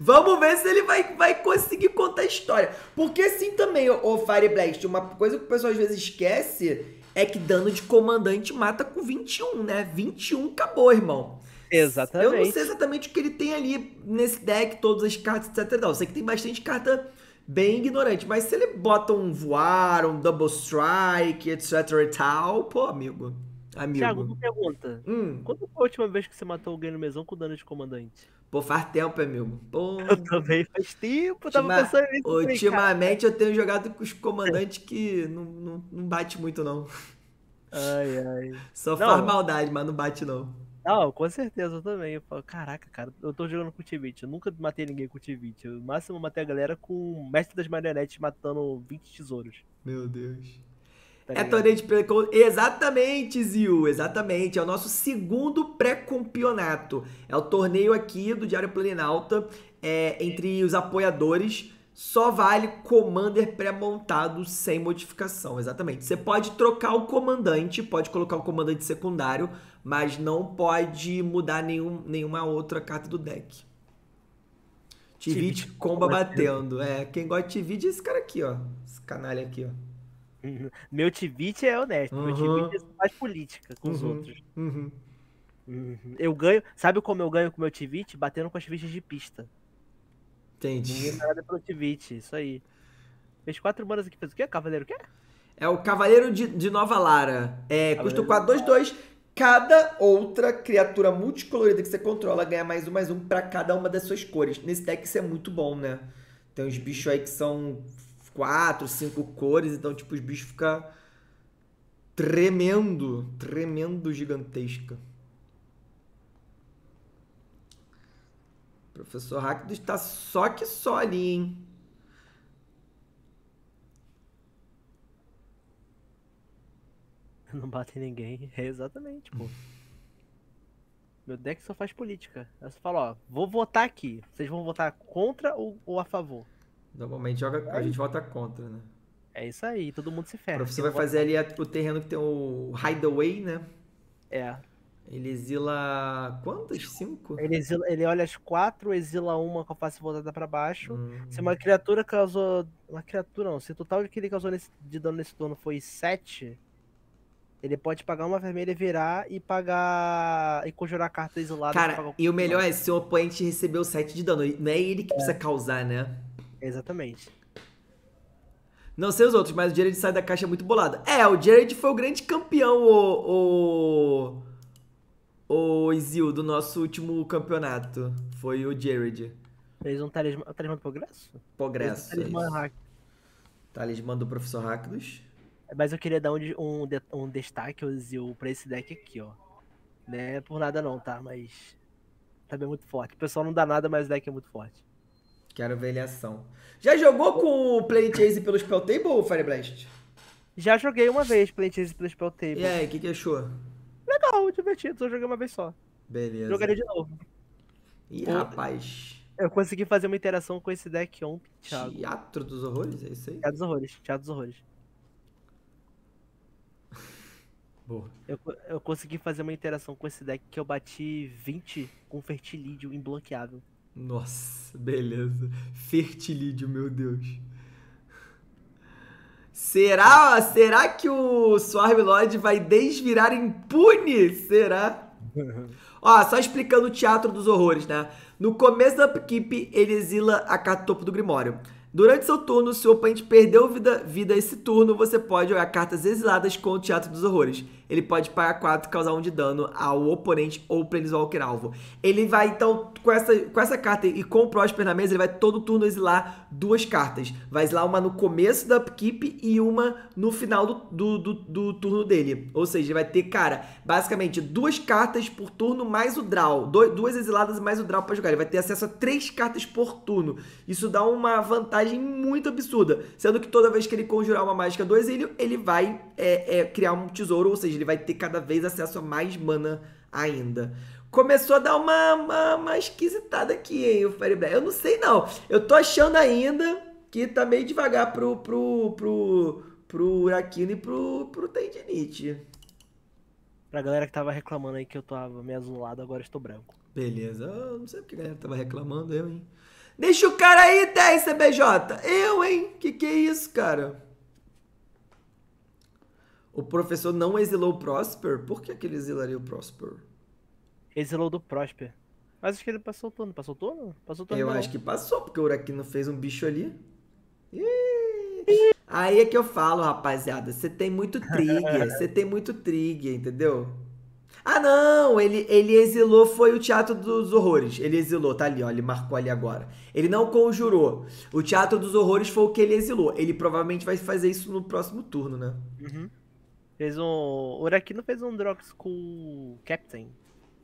Vamos ver se ele vai, vai conseguir contar a história. Porque assim também, o Fireblast, uma coisa que o pessoal às vezes esquece é que dano de comandante mata com vinte e um, né? vinte e um acabou, irmão. Exatamente. Eu não sei exatamente o que ele tem ali nesse deck, todas as cartas, etcétera. Não, eu sei que tem bastante carta bem ignorante, mas se ele bota um voar, um double strike, etcétera e tal, pô, amigo... Amigo. Thiago, uma pergunta. Hum. Quando foi a última vez que você matou alguém no mesão com dano de comandante? Pô, faz tempo, amigo. Pô. Eu também faz tempo, eu tava Ultima... pensando nisso. Ultimamente cara. Eu tenho jogado com os comandantes que não, não, não bate muito, não. Ai, ai. Só não. faz maldade, mas não bate, não. Não, com certeza, eu também. Eu falo, caraca, cara, eu tô jogando com o T vinte. Eu nunca matei ninguém com o T vinte. No máximo, eu matei a galera com o mestre das marionetes matando vinte tesouros. Meu Deus. É torneio de pré-campeonato. Exatamente, Zil, exatamente. É o nosso segundo pré-campeonato. É o torneio aqui do Diário Planinauta, é, entre os apoiadores. Só vale Commander pré-montado sem modificação, exatamente. Você pode trocar o comandante, pode colocar o comandante secundário, mas não pode mudar nenhum, nenhuma outra carta do deck. Tivit comba batendo. É, quem gosta de Tivit é esse cara aqui, ó. Esse canalha aqui, ó. Meu Tivit é honesto, uhum. Meu Tivit é mais política com uhum. os outros. Uhum. Uhum. Eu ganho, sabe como eu ganho com o meu Tivit? Batendo com as fichas de pista. Entendi. Ninguém nada pelo Tivit, isso aí. Fez quatro manas aqui, fez o quê? Cavaleiro o quê? É o Cavaleiro de, de Nova Lara. É, custa quatro, dois, dois. Cada outra criatura multicolorida que você controla ganha mais um, mais um pra cada uma das suas cores. Nesse deck isso é muito bom, né? Tem uns bichos aí que são... quatro, cinco cores, então tipo os bichos ficam tremendo, tremendo gigantesca. Professor Hack está só que só ali, hein? Não bate em ninguém, é exatamente, pô. Meu deck só faz política. Aí você fala, ó, vou votar aqui. Vocês vão votar contra ou, ou a favor? Normalmente joga, a gente vota contra, né? É isso aí, todo mundo se ferra. O professor vai fazer ali a, o terreno que tem o Hideaway, né? É. Ele exila quantas? Cinco? Ele, exila, ele olha as quatro, exila uma com a face voltada pra baixo. Hum. Se uma criatura causou... Uma criatura não, se o total que ele causou nesse, de dano nesse turno foi sete, ele pode pagar uma vermelha, virar e pagar... E conjurar a carta exilada. Cara, e o melhor é se o oponente recebeu sete de dano. Não é ele que precisa causar, né? Exatamente. Não sei os outros, mas o Jared sai da caixa muito bolado. É, o Jared foi o grande campeão, o, o, o Izil, do nosso último campeonato. Foi o Jared. Fez um talismã, um talismã do progresso? Progresso, um talismã, é hack. Talismã do Professor Hackdos. Mas eu queria dar um, um, um destaque, o Izil, pra esse deck aqui, ó. Não é por nada não, tá? Mas também é muito forte. O pessoal não dá nada, mas o deck é muito forte. Quero ver ele ação. Já jogou com o Planet Ace pelo Spell Table ou Fireblast? Já joguei uma vez Planet Ace pelo Spell Table. E aí, o que, que achou? Legal, divertido, só joguei uma vez só. Beleza. Jogaria de novo. Ih, Pô, rapaz. Eu consegui fazer uma interação com esse deck ontem, Thiago. Teatro dos Horrores, é isso aí? Teatro dos Horrores, Teatro dos Horrores. Boa. Eu, eu consegui fazer uma interação com esse deck que eu bati vinte com Fertilídeo imbloqueável. Nossa, beleza. Fertilídeo, meu Deus. Será, será que o Swarmlord vai desvirar impune? Será? Ó, só explicando o Teatro dos Horrores, né? No começo da upkeep, ele exila a carta topo do Grimório. Durante seu turno, se o oponente perdeu vida, vida esse turno, você pode jogar cartas exiladas com o Teatro dos Horrores. Ele pode pagar quatro e causar um de dano ao oponente ou Planeswalker alvo. Ele vai, então, com essa, com essa carta e com o Prosper na mesa, ele vai todo turno exilar duas cartas. Vai exilar uma no começo da upkeep e uma no final do, do, do, do turno dele. Ou seja, ele vai ter, cara, basicamente duas cartas por turno mais o draw. Do, duas exiladas mais o draw pra jogar. Ele vai ter acesso a três cartas por turno. Isso dá uma vantagem muito absurda, sendo que toda vez que ele conjurar uma mágica do exílio, ele vai é, é, criar um tesouro, ou seja, ele vai ter cada vez acesso a mais mana ainda. Começou a dar uma, uma, uma esquisitada aqui, hein, o Fireblast. Eu não sei não, eu tô achando ainda que tá meio devagar pro pro, pro, pro Uraquino e pro, pro Tendinite. Pra galera que tava reclamando aí que eu tava meio azulado, agora estou branco. Beleza, eu não sei porque a galera tava reclamando, eu, hein. Deixa o cara aí, dez C B J. Eu, hein? Que que é isso, cara? O professor não exilou o Prosper? Por que que ele exilaria o Prosper? Exilou do Prosper. Mas acho que ele passou o turno. Passou o turno? Passou o turno. Eu não. acho que passou, porque o Uraquino fez um bicho ali. Ih! Aí é que eu falo, rapaziada, você tem muito trigger, você tem muito trigger, entendeu? Ah, não, ele, ele exilou, foi o Teatro dos Horrores, ele exilou, tá ali, ó, ele marcou ali agora. Ele não conjurou, o Teatro dos Horrores foi o que ele exilou, ele provavelmente vai fazer isso no próximo turno, né? Uhum. Fez um... O Uraquino fez um Drox com o Captain.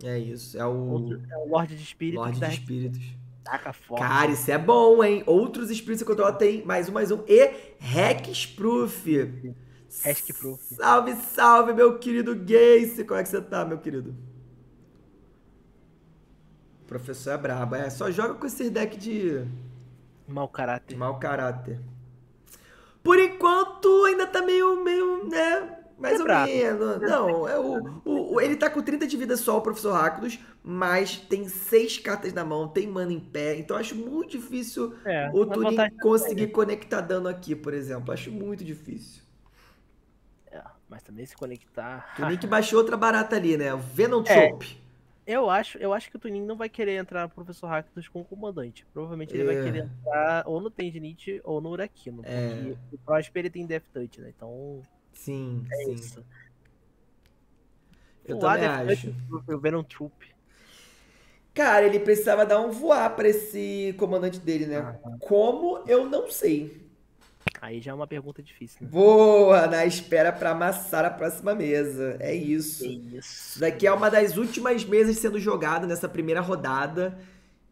É isso, é o... É o Lorde de Espíritos. Lorde de Espíritos. Taca forte. Cara, isso é bom, hein? Outros espíritos que eu controlo tem mais um, mais um. E Hexproof. Hexproof. Salve, salve, meu querido Gace. Como é que você tá, meu querido? O professor é brabo. É, só joga com esse deck de... Mau caráter. Mau caráter. Por enquanto, ainda tá meio, meio, né... Mais é ou bravo. menos. Não, é o, o, o, ele tá com trinta de vida só, o Professor Hackdos, mas tem seis cartas na mão, tem mana em pé, então acho muito difícil é, o Tunin conseguir conectar dano aqui, por exemplo. Acho muito difícil. É, mas também se conectar... Tunin que baixou outra barata ali, né? O Venom é, Chop. Eu acho, eu acho que o Tunin não vai querer entrar no Professor Hackdos com o Comandante. Provavelmente ele é. vai querer entrar ou no Tendinite ou no Uraquino, é. porque o Prosper ele tem Death Touch, né? Então... Sim, é sim. Isso. Eu voar também acho. Eu vendo um trupe. Cara, ele precisava dar um voar pra esse comandante dele, né? Ah, como? Eu não sei. Aí já é uma pergunta difícil. Né? Boa! Na espera pra amassar a próxima mesa. É isso. É isso. Daqui é uma das últimas mesas sendo jogada nessa primeira rodada.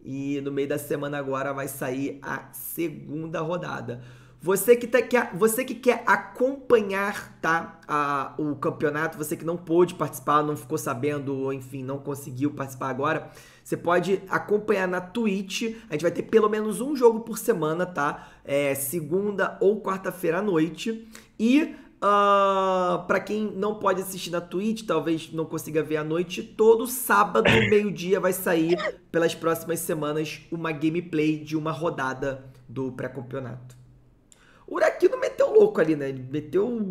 E no meio da semana agora vai sair a segunda rodada. Você que, tá, quer, você que quer acompanhar, tá, a, o campeonato, você que não pôde participar, não ficou sabendo, ou enfim, não conseguiu participar agora, você pode acompanhar na Twitch. A gente vai ter pelo menos um jogo por semana, tá? É, segunda ou quarta-feira à noite. E... Uh, pra quem não pode assistir na Twitch, talvez não consiga ver à noite, todo sábado, meio-dia, vai sair, pelas próximas semanas, uma gameplay de uma rodada do pré-campeonato. O Uraquino meteu louco ali, né? Ele meteu um,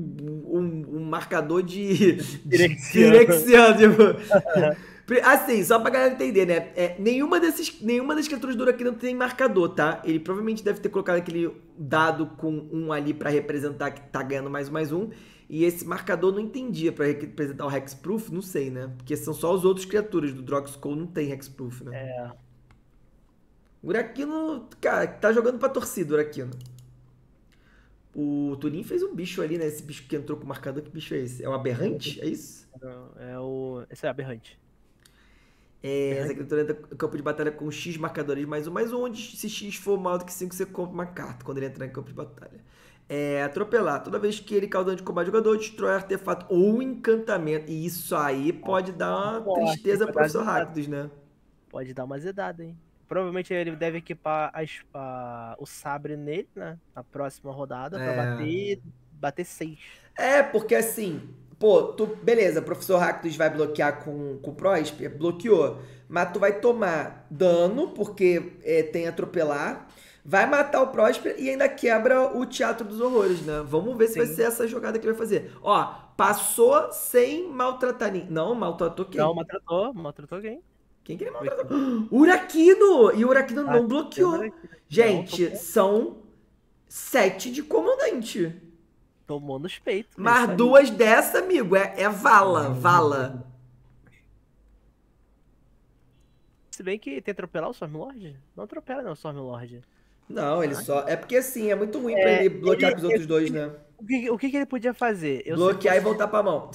um, um marcador de... Direxiano. Tipo... Assim, só pra galera entender, né? É, nenhuma, desses, nenhuma das criaturas do Uraquino tem marcador, tá? Ele provavelmente deve ter colocado aquele dado com um ali pra representar que tá ganhando mais mais um. E esse marcador não entendia pra representar o Hexproof, não sei, né? Porque são só os outros criaturas do Droxcol, não tem Hexproof, né? É. O Uraquino, cara, tá jogando pra torcida, o Uraquino. O Tunin fez um bicho ali, né? Esse bicho que entrou com o marcador, que bicho é esse? É o Aberrante? É isso? Não, é o... Esse é o Aberrante. É, aberrante. Essa criatura entra no campo de batalha com X marcadores mais um, mais um, onde se X for maior do que cinco, você compra uma carta quando ele entrar em campo de batalha. É, atropelar. Toda vez que ele causando de combate jogador, destrói artefato ou encantamento. E isso aí pode dar uma tristeza pro professor Hackdos, né? Pode dar uma zedada, hein? Provavelmente ele deve equipar a, a, o sabre nele, né? Na próxima rodada, é. pra bater, bater seis. É, porque assim, pô, tu, beleza, o professor Hackdos vai bloquear com, com o Prosper, bloqueou. Mas tu vai tomar dano, porque é, tem atropelar, vai matar o Prosper e ainda quebra o Teatro dos Horrores, né? Vamos ver Sim. se vai ser essa jogada que ele vai fazer. Ó, passou sem maltratar ninguém. Não, maltratou quem? Não, maltratou, maltratou quem? Quem que ele maltratou? Uraquino! E o Uraquino não ah, bloqueou. Gente, não, são sete de comandante. Tomou nos peitos. Mas é duas aí. dessa, amigo. É, é vala, vala. Se bem que tem atropelar o Swarmlord? Não atropela, não, o Swarmlord. Não, ele ah. só... É porque, assim, é muito ruim é, pra ele bloquear ele, com os outros ele, dois, né? O que, o que ele podia fazer? Eu bloquear sempre... e voltar pra mão.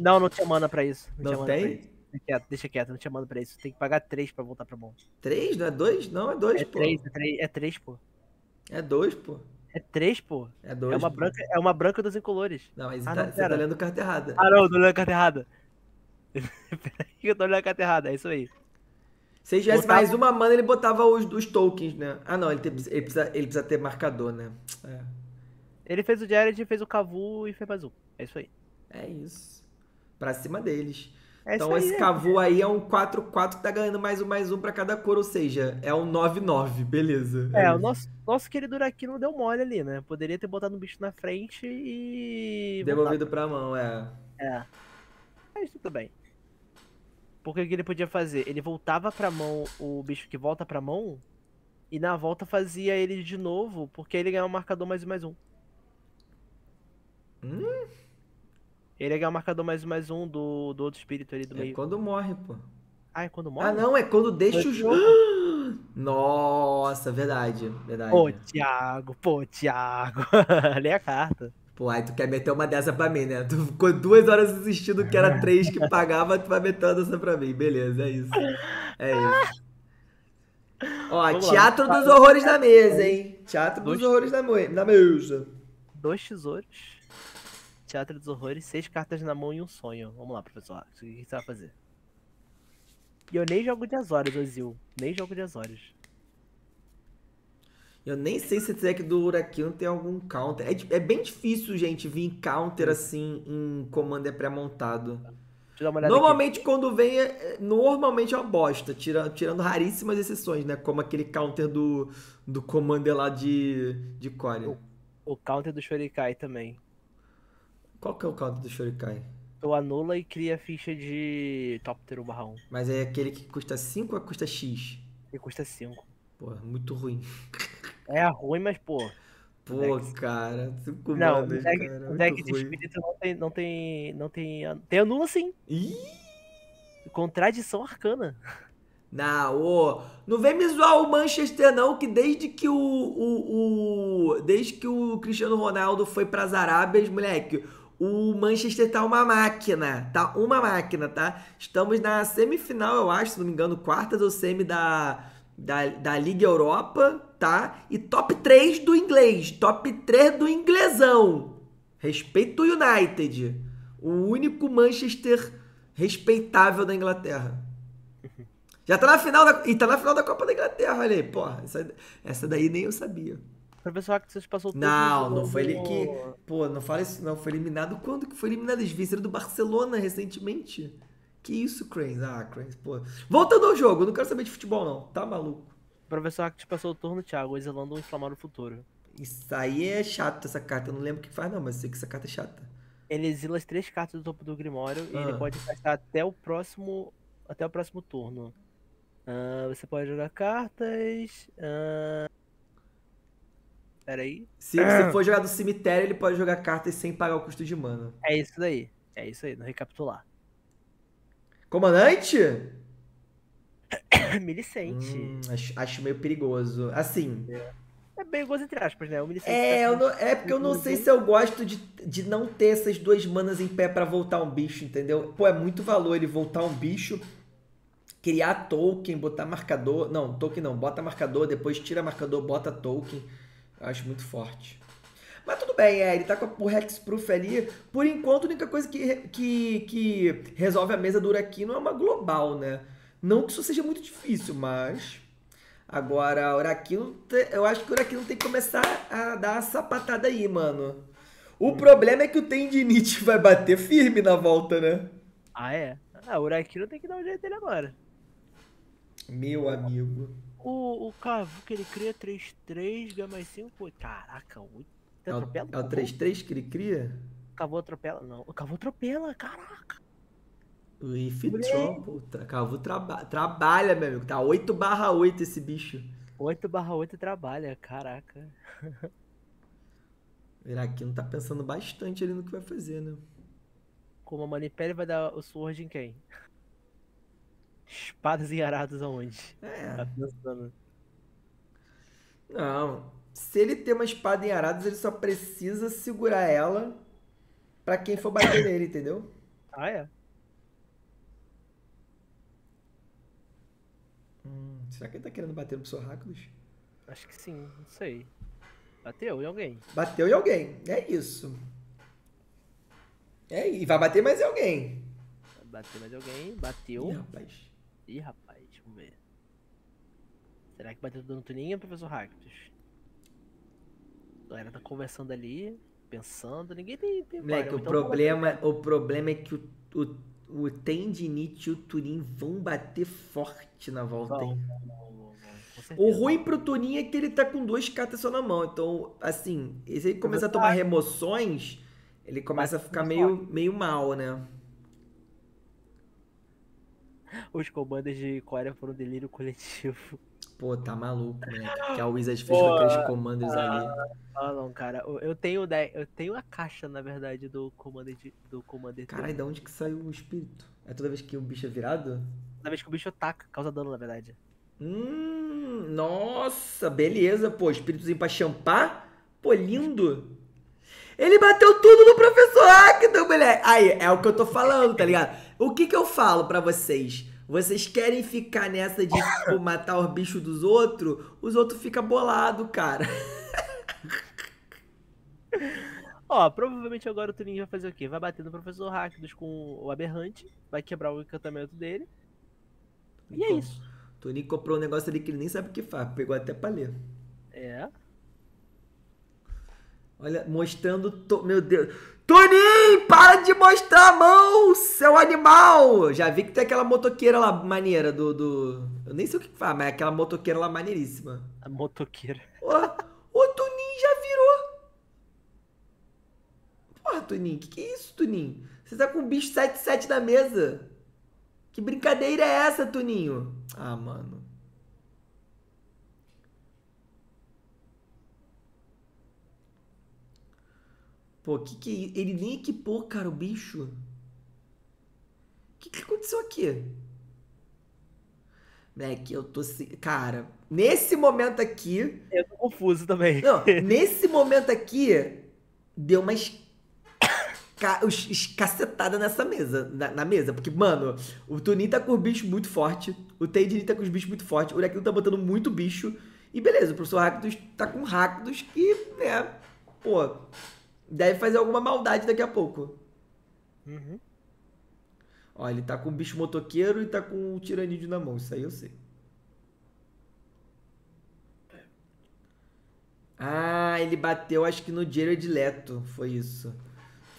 Não, não tinha mana pra isso. Não, não tem? Quieto, deixa quieto, não te mando pra isso. Tem que pagar três pra voltar pra mão. Três? Não é dois? Não, é dois, é pô. Três, é três, é três, pô. É dois, pô. É três, pô. É dois, é uma pô. branca, é uma branca dos incolores. Não, mas ah, tá, não, você tá lendo carta errada. Ah, não, eu tô lendo carta errada. Peraí que eu tô lendo carta errada, é isso aí. Se ele tivesse mais uma mana, ele botava os, os tokens, né? Ah, não, ele, tem, ele, precisa, ele precisa ter marcador, né? É. Ele fez o Jared, fez o Cavu e fez mais um. É isso aí. É isso. Pra cima deles. É então esse Cavu aí é um quatro quatro que tá ganhando mais um, mais um pra cada cor, ou seja, é um nove nove, beleza. É, é o nosso, nosso querido Uraquino não deu mole ali, né? Poderia ter botado um bicho na frente e... Devolvido pra mão, é. É. Mas tudo bem. Porque o que ele podia fazer? Ele voltava pra mão, o bicho que volta pra mão, e na volta fazia ele de novo, porque ele ganhava um marcador mais um, mais um. Hum? Ele é o marcador mais mais um do, do outro espírito ali do meio. É quando morre, pô. Ah, é quando morre? Ah, não, é quando deixa Foi o jogo. Nossa, verdade, verdade. Pô, Thiago, pô, Thiago. Lê a carta. Pô, aí tu quer meter uma dessa pra mim, né? Tu ficou duas horas assistindo que era três que pagava, tu vai meter uma dessa pra mim. Beleza, é isso. É isso. Ó, vamos teatro lá. Dos horrores na mesa, hein? Teatro Dois... dos horrores na, mo... na mesa. Dois tesouros. Teatro dos horrores, seis cartas na mão e um sonho. Vamos lá, professor. O que você vai fazer? E eu nem jogo de Azores, Zil. Nem jogo de Azores. Eu nem sei se esse deck do Uraquino tem algum counter. É, é bem difícil, gente, vir counter assim em Commander pré-montado. Normalmente aqui. Quando vem, é, normalmente é uma bosta, tira, tirando raríssimas exceções, né? Como aquele counter do, do Commander lá de, de Coreia. O, o counter do Shurikai também. Qual que é o counter do Shurikai? Eu anula e cria ficha de Topter um barra um. Mas é aquele que custa cinco ou custa X? Ele custa cinco. Pô, muito ruim. É ruim, mas pô... Pô, deck... cara, cinco não, manas, deck, cara, o deck de ruim. Espírito não tem, não tem, não tem, tem anula sim. Ih! Contradição arcana. Não, ô, não vem me zoar o Manchester não, que desde que o, o, o desde que o Cristiano Ronaldo foi pras Arábias, moleque, o Manchester tá uma máquina, tá uma máquina, tá? Estamos na semifinal, eu acho, se não me engano, quartas ou semi da... Da, da Liga Europa, tá? E top três do inglês. Top três do inglesão. Respeito o United. O único Manchester respeitável da Inglaterra. Já tá na final da... E tá na final da Copa da Inglaterra, olha aí. Porra, essa, essa daí nem eu sabia. Professor Hack, você passou tudo. Não, não foi ele que... Pô, não fala isso não. Foi eliminado quando que foi eliminado? Os víceres do Barcelona recentemente. Que isso, Cranes? Ah, Cranes, pô. Voltando ao jogo, eu não quero saber de futebol, não. Tá maluco. Professor Hack te passou o turno, Thiago. Exilando ou inflamar o futuro. Isso aí é chato, essa carta. Eu não lembro o que faz, não, mas eu sei que essa carta é chata. Ele exila as três cartas do topo do Grimório ah. e ele pode gastar até o próximo, até o próximo turno. Uh, você pode jogar cartas... Uh... Pera aí. Se ah. você for jogar do cemitério, ele pode jogar cartas sem pagar o custo de mana. É isso daí. É isso aí, não recapitular. Comandante? Millicent. Hum, acho, acho meio perigoso. Assim... É perigoso entre aspas, né? O Millicent é, tá eu não, é porque eu não sei se eu gosto de, de não ter essas duas manas em pé pra voltar um bicho, entendeu? Pô, é muito valor ele voltar um bicho, criar token, botar marcador... Não, token não. Bota marcador, depois tira marcador, bota token. Eu acho muito forte. Mas tudo bem, é, ele tá com o Hexproof ali. Por enquanto, a única coisa que, que, que resolve a mesa do Uraquino é uma global, né? Não que isso seja muito difícil, mas... Agora, Uraquino te... eu acho que o Uraquino tem que começar a dar a sapatada aí, mano. O hum. problema é que o Tendinite vai bater firme na volta, né? Ah, é? Ah, o Uraquino tem que dar um jeito dele agora. Meu amigo. O, o Cavu que ele cria três três, gama cinco... Caraca, oito. É o três três que ele cria? Cavou atropela, não. Cavou atropela, caraca. O Ifitron, Cavou traba trabalha, meu amigo. Tá oito barra oito esse bicho. oito barra oito trabalha, caraca. O Uraquino tá pensando bastante ali no que vai fazer, né? Como a Manipele vai dar o Sword em quem? Espadas e arados aonde? É. Tá pensando. Não. Se ele tem uma espada em arados, ele só precisa segurar ela pra quem for bater nele, entendeu? Ah, é? Hum, será que ele tá querendo bater no Psorraclos? Acho que sim, não sei. Bateu em alguém. Bateu em alguém, é isso. É, e vai bater mais em alguém. Vai bater mais em alguém, bateu. Ih, rapaz. Ih, rapaz, vamos ver. Será que bateu no Tuninha, professor Hacktus? A galera tá conversando ali, pensando, ninguém tem... tem Moleque, o, então problema, o problema é que o, o, o Tendinite e o Tunin vão bater forte na volta, hein? O ruim pro Tunin é que ele tá com duas cartas só na mão, então, assim, se ele começar a tomar remoções, ele começa a ficar meio, meio mal, né? Os comandos de Coreia foram um delírio coletivo. Pô, tá maluco, né? Que a Wizard fez com aqueles comandos ah, ali. Ah, não, cara. Eu tenho, eu tenho a caixa, na verdade, do Commander. Do Commander Caralho, da onde que saiu o espírito? É toda vez que o bicho é virado? Toda vez que o bicho ataca, causa dano, na verdade. Hum, nossa, beleza, pô. Espíritozinho pra champar? Pô, lindo. Ele bateu tudo no Professor Hack, então, moleque. Aí, é o que eu tô falando, tá ligado? O que que eu falo pra vocês? Vocês querem ficar nessa de tipo, matar os bichos dos outros? Os outros ficam bolados, cara. Ó, provavelmente agora o Tunin vai fazer o quê? Vai bater no Professor Hackdos com o Aberrante, vai quebrar o encantamento dele. E é isso. O Tunin comprou um negócio ali que ele nem sabe o que faz, pegou até pra ler. É. Olha, mostrando... To... Meu Deus... Tunin, para de mostrar a mão, seu animal! Já vi que tem aquela motoqueira lá, maneira, do... do... Eu nem sei o que faz, mas é aquela motoqueira lá, maneiríssima. A motoqueira. Ô, ô Tunin, já virou. Porra, Tunin, que que é isso, Tunin? Você tá com o bicho sete sete na mesa. Que brincadeira é essa, Tuninho? Ah, mano... Pô, que que... Ele nem equipou, cara, o bicho. O que que aconteceu aqui? Moleque, eu tô... Se... Cara, nesse momento aqui... Eu tô confuso também. Não, nesse momento aqui, deu uma es... ca... escacetada nessa mesa, na, na mesa. Porque, mano, o Tunin tá com os bichos muito forte. O Tendinite tá com os bichos muito forte. O Uraquino tá botando muito bicho. E beleza, o Professor Hackdos tá com Hackdos e, né, pô... Deve fazer alguma maldade daqui a pouco. Uhum. Ó, ele tá com o bicho motoqueiro e tá com o tiranídeo na mão. Isso aí eu sei. Ah, ele bateu acho que no Jared Leto. Foi isso.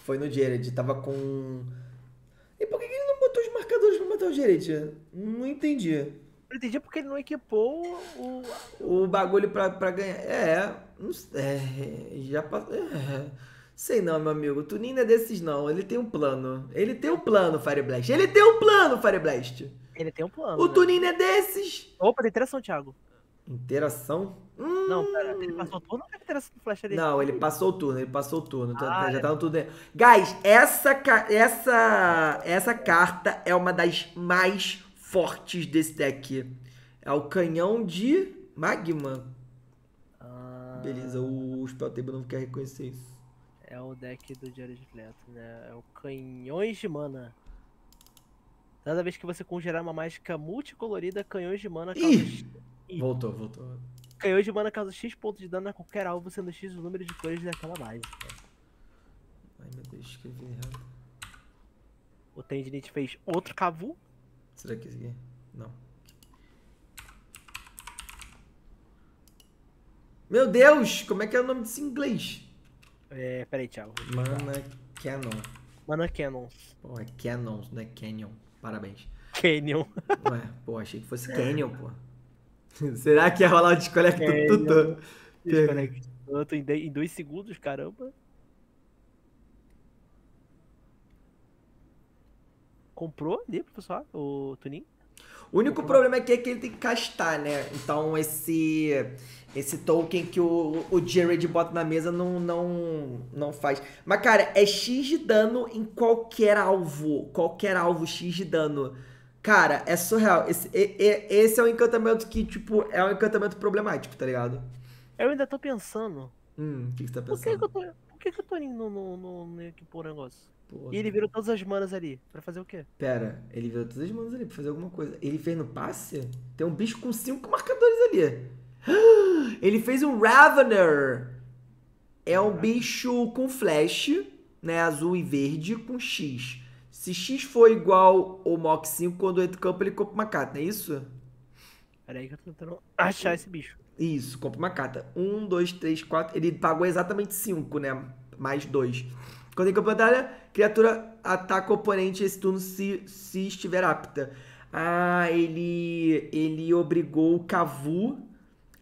Foi no Jared. Tava com... E por que ele não botou os marcadores pra matar o Jared? Não entendi. Não entendi porque ele não equipou o... O bagulho pra, pra ganhar. É, não é, já passou... É. Sei não, meu amigo. O Tunin não é desses, não. Ele tem um plano. Ele tem um plano, Fireblast. Ele tem um plano, Fireblast. Ele tem um plano. O né? Tunin não é desses. Opa, tem interação, Thiago. Interação? Hum. Não, pera. Ele passou o turno ou teve interação do flash ali? Não, ele passou o turno. Ele passou o turno. Ah, já é. Tá no turno. Guys, essa, ca... essa... essa carta é uma das mais fortes desse deck. É o canhão de magma. Beleza, o Spell Table não quer reconhecer isso. É o deck do Jared Leto, né? É o Canhões de Mana. Toda vez que você congelar uma mágica multicolorida, Canhões de Mana causa... Ih! Ih. Voltou, voltou. Canhões de Mana causa X pontos de dano a qualquer alvo, sendo X o número de cores daquela mágica. Ai, meu Deus, escrevi errado. O Tendinite fez outro Cavu. Será que esse aqui? Não. Meu Deus, como é que é o nome disso em inglês? É, peraí, Thiago. Mana Cannon. Mana Cannon. Pô, é Cannon, não é Canyon. Parabéns. Canyon. Ué, pô, achei que fosse Canyon, pô. Será que ia rolar o Desconect Tutor? Desconect Tutor em dois segundos, caramba. Comprou ali, pessoal, o Tunin? O único problema aqui é que ele tem que castar, né? Então esse esse token que o, o Jared bota na mesa não, não, não faz. Mas, cara, é X de dano em qualquer alvo. Qualquer alvo, X de dano. Cara, é surreal. Esse, é, esse é um encantamento que, tipo, é um encantamento problemático, tá ligado? Eu ainda tô pensando. Hum, o que, que você tá pensando? Por que, que eu tô, por que, que eu tô indo no, no, no equipar o negócio? Porra. E ele virou todas as manas ali, pra fazer o quê? Pera, ele virou todas as manas ali pra fazer alguma coisa. Ele fez no passe? Tem um bicho com cinco marcadores ali. Ele fez um Ravener. É um bicho com flash, né, azul e verde, com X. Se X for igual ao Mach cinco, quando entra em campo ele compra uma carta, não é isso? Pera aí que eu tô tentando achar esse bicho. Isso, compra uma carta. Um, dois, três, quatro, ele pagou exatamente cinco, né, mais dois. Quando em campo batalha, criatura ataca o oponente esse turno se, se estiver apta. Ah, ele, ele obrigou o Cavu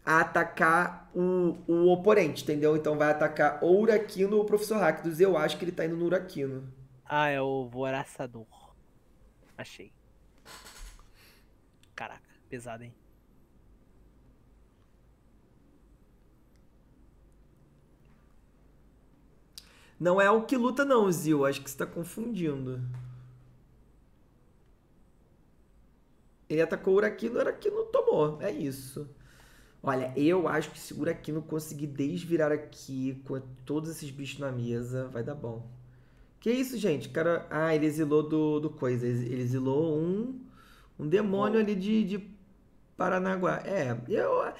a atacar o, o oponente, entendeu? Então vai atacar ou o Uraquino ou o Professor Hackdos. Eu acho que ele tá indo no Uraquino. Ah, é o Voraçador. Achei. Caraca, pesado, hein? Não é o que luta não, Zil. Acho que você está confundindo. Ele atacou o Uraquino, o Uraquino tomou. É isso. Olha, eu acho que se o Uraquino conseguir desvirar aqui com todos esses bichos na mesa, vai dar bom. Que isso, gente? Cara... Ah, ele exilou do, do coisa. Ele exilou um, um demônio ali de... de... Paranaguá. É, eu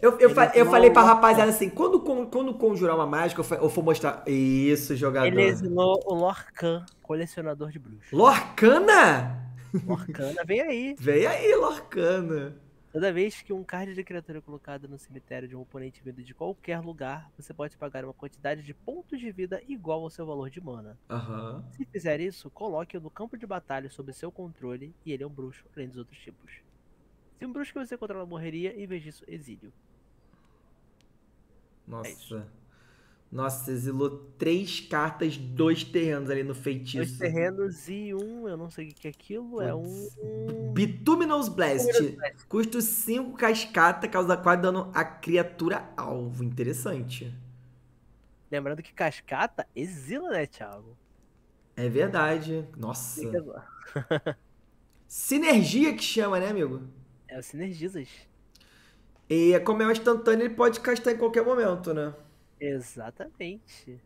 eu, eu, fa eu falei pra rapaziada assim, quando, quando conjurar uma mágica, eu, eu for mostrar... Isso, jogador. Ele exilou o Lorcan, colecionador de bruxos. Lorcana? Lorcana, vem aí. Vem aí, Lorcana. Toda vez que um card de criatura é colocado no cemitério de um oponente vindo de qualquer lugar, você pode pagar uma quantidade de pontos de vida igual ao seu valor de mana. Uhum. Se fizer isso, coloque-o no campo de batalha sob seu controle e ele é um bruxo, além dos outros tipos. Se um bruxo que você controla morreria, em vez disso, exílio. Nossa. É Nossa, exilou três cartas, dois terrenos ali no feitiço. Dois terrenos e um, eu não sei o que é aquilo, Putz. é um... Bituminous Blast. Blast. Custa cinco cascata, causa quatro dano a criatura alvo. Interessante. Lembrando que cascata exila, né, Thiago? É verdade. Nossa. Sinergia que chama, né, amigo? É o Sinergizas. E como é um instantâneo, ele pode castar em qualquer momento, né? Exatamente.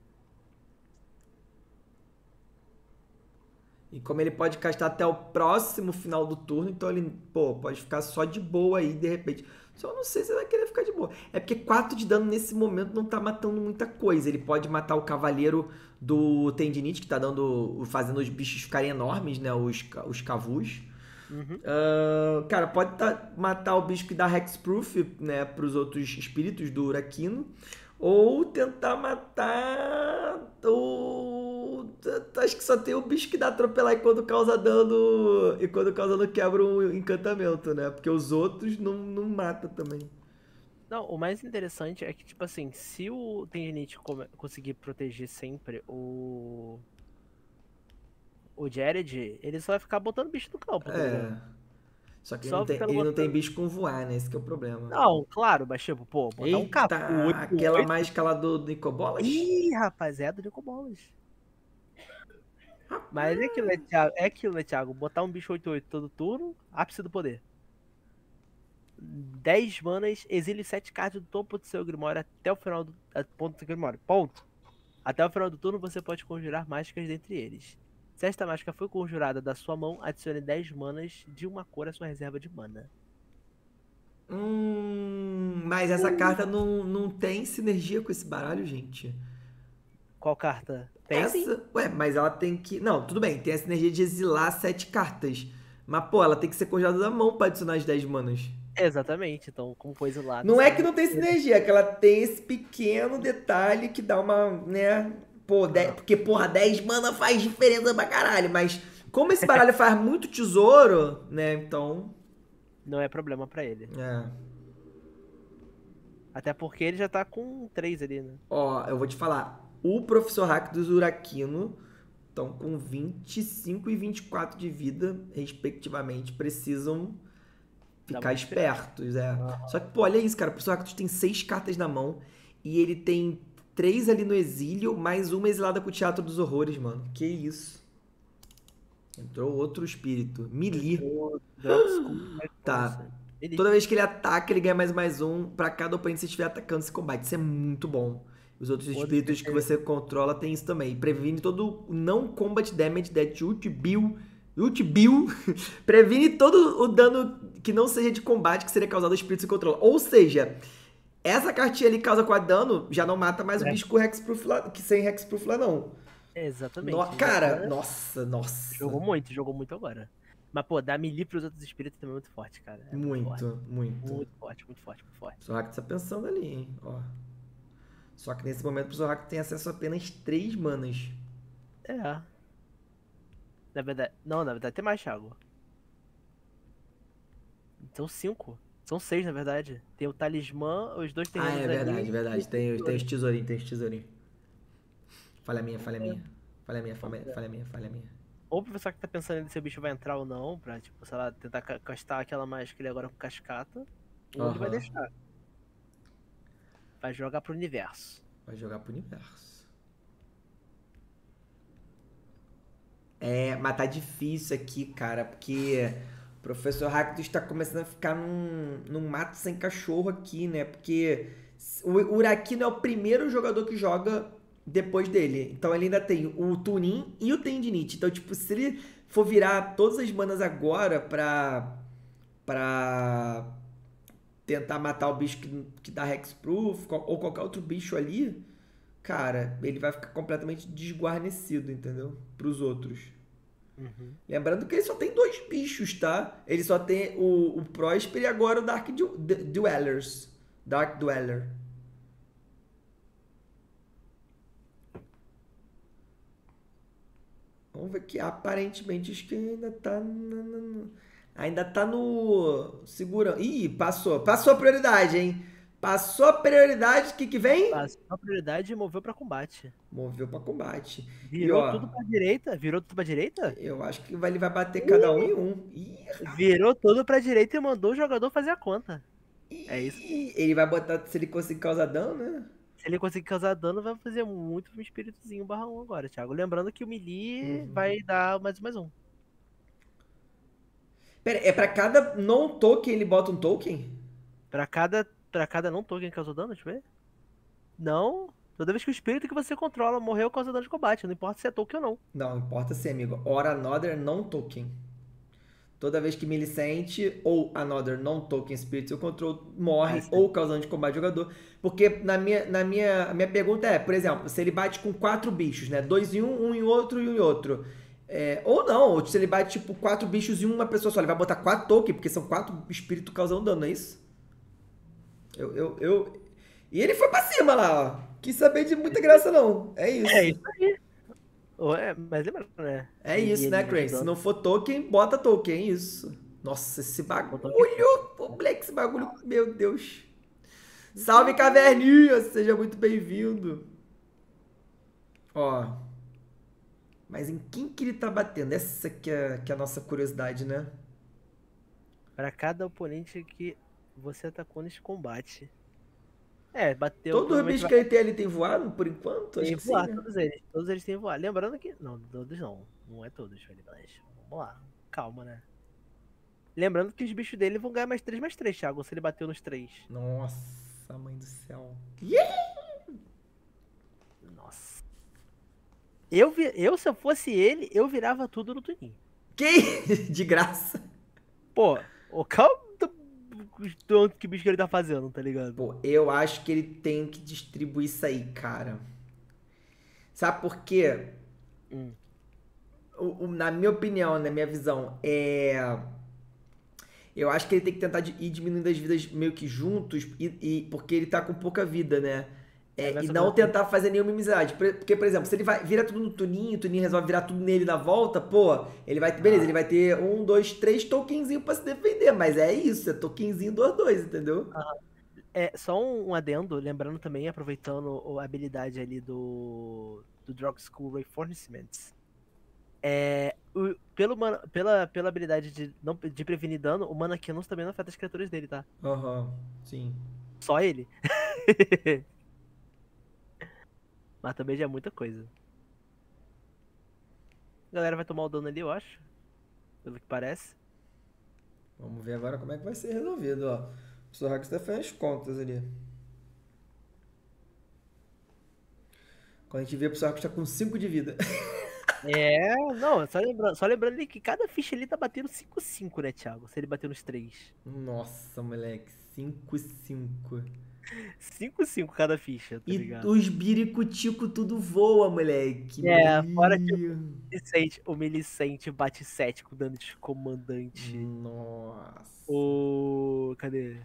E como ele pode castar até o próximo final do turno, então ele, pô, pode ficar só de boa aí, de repente. Só não sei se ele vai querer ficar de boa. É porque quatro de dano nesse momento não tá matando muita coisa. Ele pode matar o cavaleiro do Tendinite, que tá dando, fazendo os bichos ficarem enormes, né? Os, os cavus. Uhum. Uh, cara, pode tá, matar o bicho que dá hexproof, né, pros outros espíritos do Uraquino, ou tentar matar o... Acho que só tem o bicho que dá atropelar e quando causa dano, e quando causa dano quebra um encantamento, né, porque os outros não, não matam também. Não, o mais interessante é que, tipo assim, se o Tendinite conseguir proteger sempre o... O Jared, ele só vai ficar botando bicho no campo. É. Tá só que só ele, não tem, ele botando... não tem bicho com voar, né? Esse que é o problema. Não, claro, mas tipo, pô, botar Eita, um capô. Aquela oito... mágica lá do Nicobolas? Ih, rapaz, é do Nicobolas. Mas é aquilo, né, Thiago? É aquilo, né, Thiago? Botar um bicho oito oito todo turno, ápice do poder. dez manas, exile sete cartas do topo do seu Grimório até o final do... Ponto do Grimório, ponto. Até o final do turno você pode conjurar mágicas dentre eles. Se esta mágica foi conjurada da sua mão, adicione dez manas de uma cor à sua reserva de mana. Hum, mas essa uh. carta não, não tem sinergia com esse baralho, gente. Qual carta? Tem essa? Sim. Ué, mas ela tem que... Não, tudo bem, tem a sinergia de exilar sete cartas. Mas, pô, ela tem que ser conjurada da mão para adicionar as dez manas. Exatamente, então, como foi exilado... Não é que não tem sinergia, é que ela tem esse pequeno detalhe que dá uma, né... Pô, dez, porque, porra, dez mana faz diferença pra caralho, mas como esse baralho faz muito tesouro, né, então... Não é problema pra ele. É. Até porque ele já tá com três ali, né? Ó, eu vou te falar, o Professor Hack dos Uraquino estão com vinte e cinco e vinte e quatro de vida, respectivamente, precisam ficar espertos, é. Uhum. Só que, pô, olha isso, cara, o Professor Hack tem seis cartas na mão e ele tem... Três ali no exílio, mais uma exilada com o Teatro dos Horrores, mano. Que isso. Entrou outro espírito. Melee. Tá. Toda vez que ele ataca, ele ganha mais mais um pra cada oponente se estiver atacando esse combate. Isso é muito bom. Os outros espíritos que você controla tem isso também. Previne todo o não combat damage that ult bill. Ult bill. Previne todo o dano que não seja de combate que seria causado aos espíritos que controla. Ou seja... Essa cartinha ali causa quatro dano, já não mata mais é. o bicho com hexproof lá, que sem hexproof lá não. Exatamente. No, cara, agora... nossa, nossa. Jogou muito, jogou muito agora. Mas, pô, dar melee pros outros espíritos também é muito forte, cara. É muito, muito, forte. muito. Muito forte, muito forte, muito forte. O Zorak tá pensando ali, hein, ó. Só que nesse momento o Zorak tem acesso a apenas três manas. É. Na verdade, não, na verdade tem mais, Thiago. Então cinco. São seis, na verdade. Tem o talismã, os dois tem... Ah, é verdade, ali, verdade. Tem, tem os tesourinhos, tem os tesourinhos. Falha minha, falha minha. Falha minha, falha minha, falha minha, falha minha. Ou o professor que tá pensando se o bicho vai entrar ou não, pra, tipo, sei lá, tentar castar aquela mágica ali agora com cascata. Ou uhum. ele vai deixar. Vai jogar pro universo. Vai jogar pro universo. É, mas tá difícil aqui, cara, porque o professor Hack está começando a ficar num, num mato sem cachorro aqui, né? Porque o Uraquino é o primeiro jogador que joga depois dele. Então ele ainda tem o Tunin e o Tendinite. Então, tipo, se ele for virar todas as manas agora pra... pra tentar matar o bicho que, que dá hexproof ou qualquer outro bicho ali, cara, ele vai ficar completamente desguarnecido, entendeu? Pros outros. Uhum. Lembrando que ele só tem dois bichos, tá? Ele só tem o, o Prosper e agora o Dark du D Dwellers. Dark Dweller. Vamos ver que aparentemente acho que ainda tá... Ainda tá no... Segura... Ih, passou. Passou a prioridade, hein? Passou a prioridade. O que que vem? Passou a prioridade e moveu pra combate. Moveu pra combate. Virou e, ó, tudo pra direita? Virou tudo pra direita? Eu acho que ele vai bater uh! cada um em um. Ih, virou tudo pra direita e mandou o jogador fazer a conta. Ih, é isso. Ele vai botar... Se ele conseguir causar dano, né? Se ele conseguir causar dano, vai fazer muito um espíritozinho barra um agora, Thiago. Lembrando que o melee uhum. vai dar mais mais um. Pera, é pra cada não-token ele bota um token? Pra cada, pra cada não-token que causou dano, deixa eu ver. Não. Toda vez que o espírito que você controla morreu causa dano de combate. Não importa se é token ou não. Não, importa se, amigo. Or another non-token. Toda vez que Millicent ou another non-token spirit eu controlo morre é ou causando de combate jogador. Porque na minha, na minha, a minha pergunta é, por exemplo, se ele bate com quatro bichos, né? Dois em um, um em outro e um em outro. É, ou não, ou se ele bate tipo quatro bichos e uma pessoa só, ele vai botar quatro tokens, porque são quatro espíritos causando dano, não é isso? Eu, eu, eu... E ele foi pra cima lá, ó. Quis saber de muita graça não, é isso. É isso aí. Ué, mas lembra, né? É isso, né, Cranes? Se não for token, bota token, é isso. Nossa, esse bagulho, o Black, esse bagulho, meu Deus. Salve, caverninha, seja muito bem-vindo. Ó... Mas em quem que ele tá batendo? Essa que é, que é a nossa curiosidade, né? Pra cada oponente que você atacou neste combate. É, bateu... Todo o bicho que ele tem ali tem voado, por enquanto? Tem voado, né? todos eles. Todos eles têm voado. Lembrando que... Não, todos não. Não é todos, mas vamos lá. Calma, né? Lembrando que os bichos dele vão ganhar mais três, mais três, Thiago, se ele bateu nos três. Nossa, mãe do céu. Yeah! Nossa. Eu, eu, se eu fosse ele, eu virava tudo no Tunin. Que? De graça. Pô, o calma do que bicho que ele tá fazendo, tá ligado? Pô, eu acho que ele tem que distribuir isso aí, cara. Sabe por quê? Hum. O, o, na minha opinião, na minha visão, é... Eu acho que ele tem que tentar ir diminuindo as vidas meio que juntos, e, e, porque ele tá com pouca vida, né? É, e não tentar fazer nenhuma amizade. Porque, por exemplo, se ele vai, vira tudo no Tuninho, o Tuninho resolve virar tudo nele na volta, pô, ele vai, beleza, ah. ele vai ter um, dois, três tokenzinhos pra se defender, mas é isso, é tokenzinho dois, dois, entendeu? Ah. É, só um adendo, lembrando também, aproveitando a habilidade ali do, do Drug School Reforcement, é, o, pelo, pela, pela habilidade de, não, de prevenir dano, o mana Canons também não afeta as criaturas dele, tá? Aham, uhum. sim. Só ele. Mas também já é muita coisa. A galera vai tomar o dano ali, eu acho. Pelo que parece. Vamos ver agora como é que vai ser resolvido, ó. O professor Hack está fazendo as contas ali. Quando a gente vê, o professor Hack está com cinco de vida. É, não, só lembrando, só lembrando ali que cada ficha ali tá batendo cinco cinco, né, Thiago? Se ele bater nos três. Nossa, moleque, cinco cinco. cinco cinco cada ficha, tá e ligado? E os biricutico tudo voa, moleque. É, meu. Fora que o Millicent, o Millicent bate sete com dano de comandante. Nossa. O... Cadê?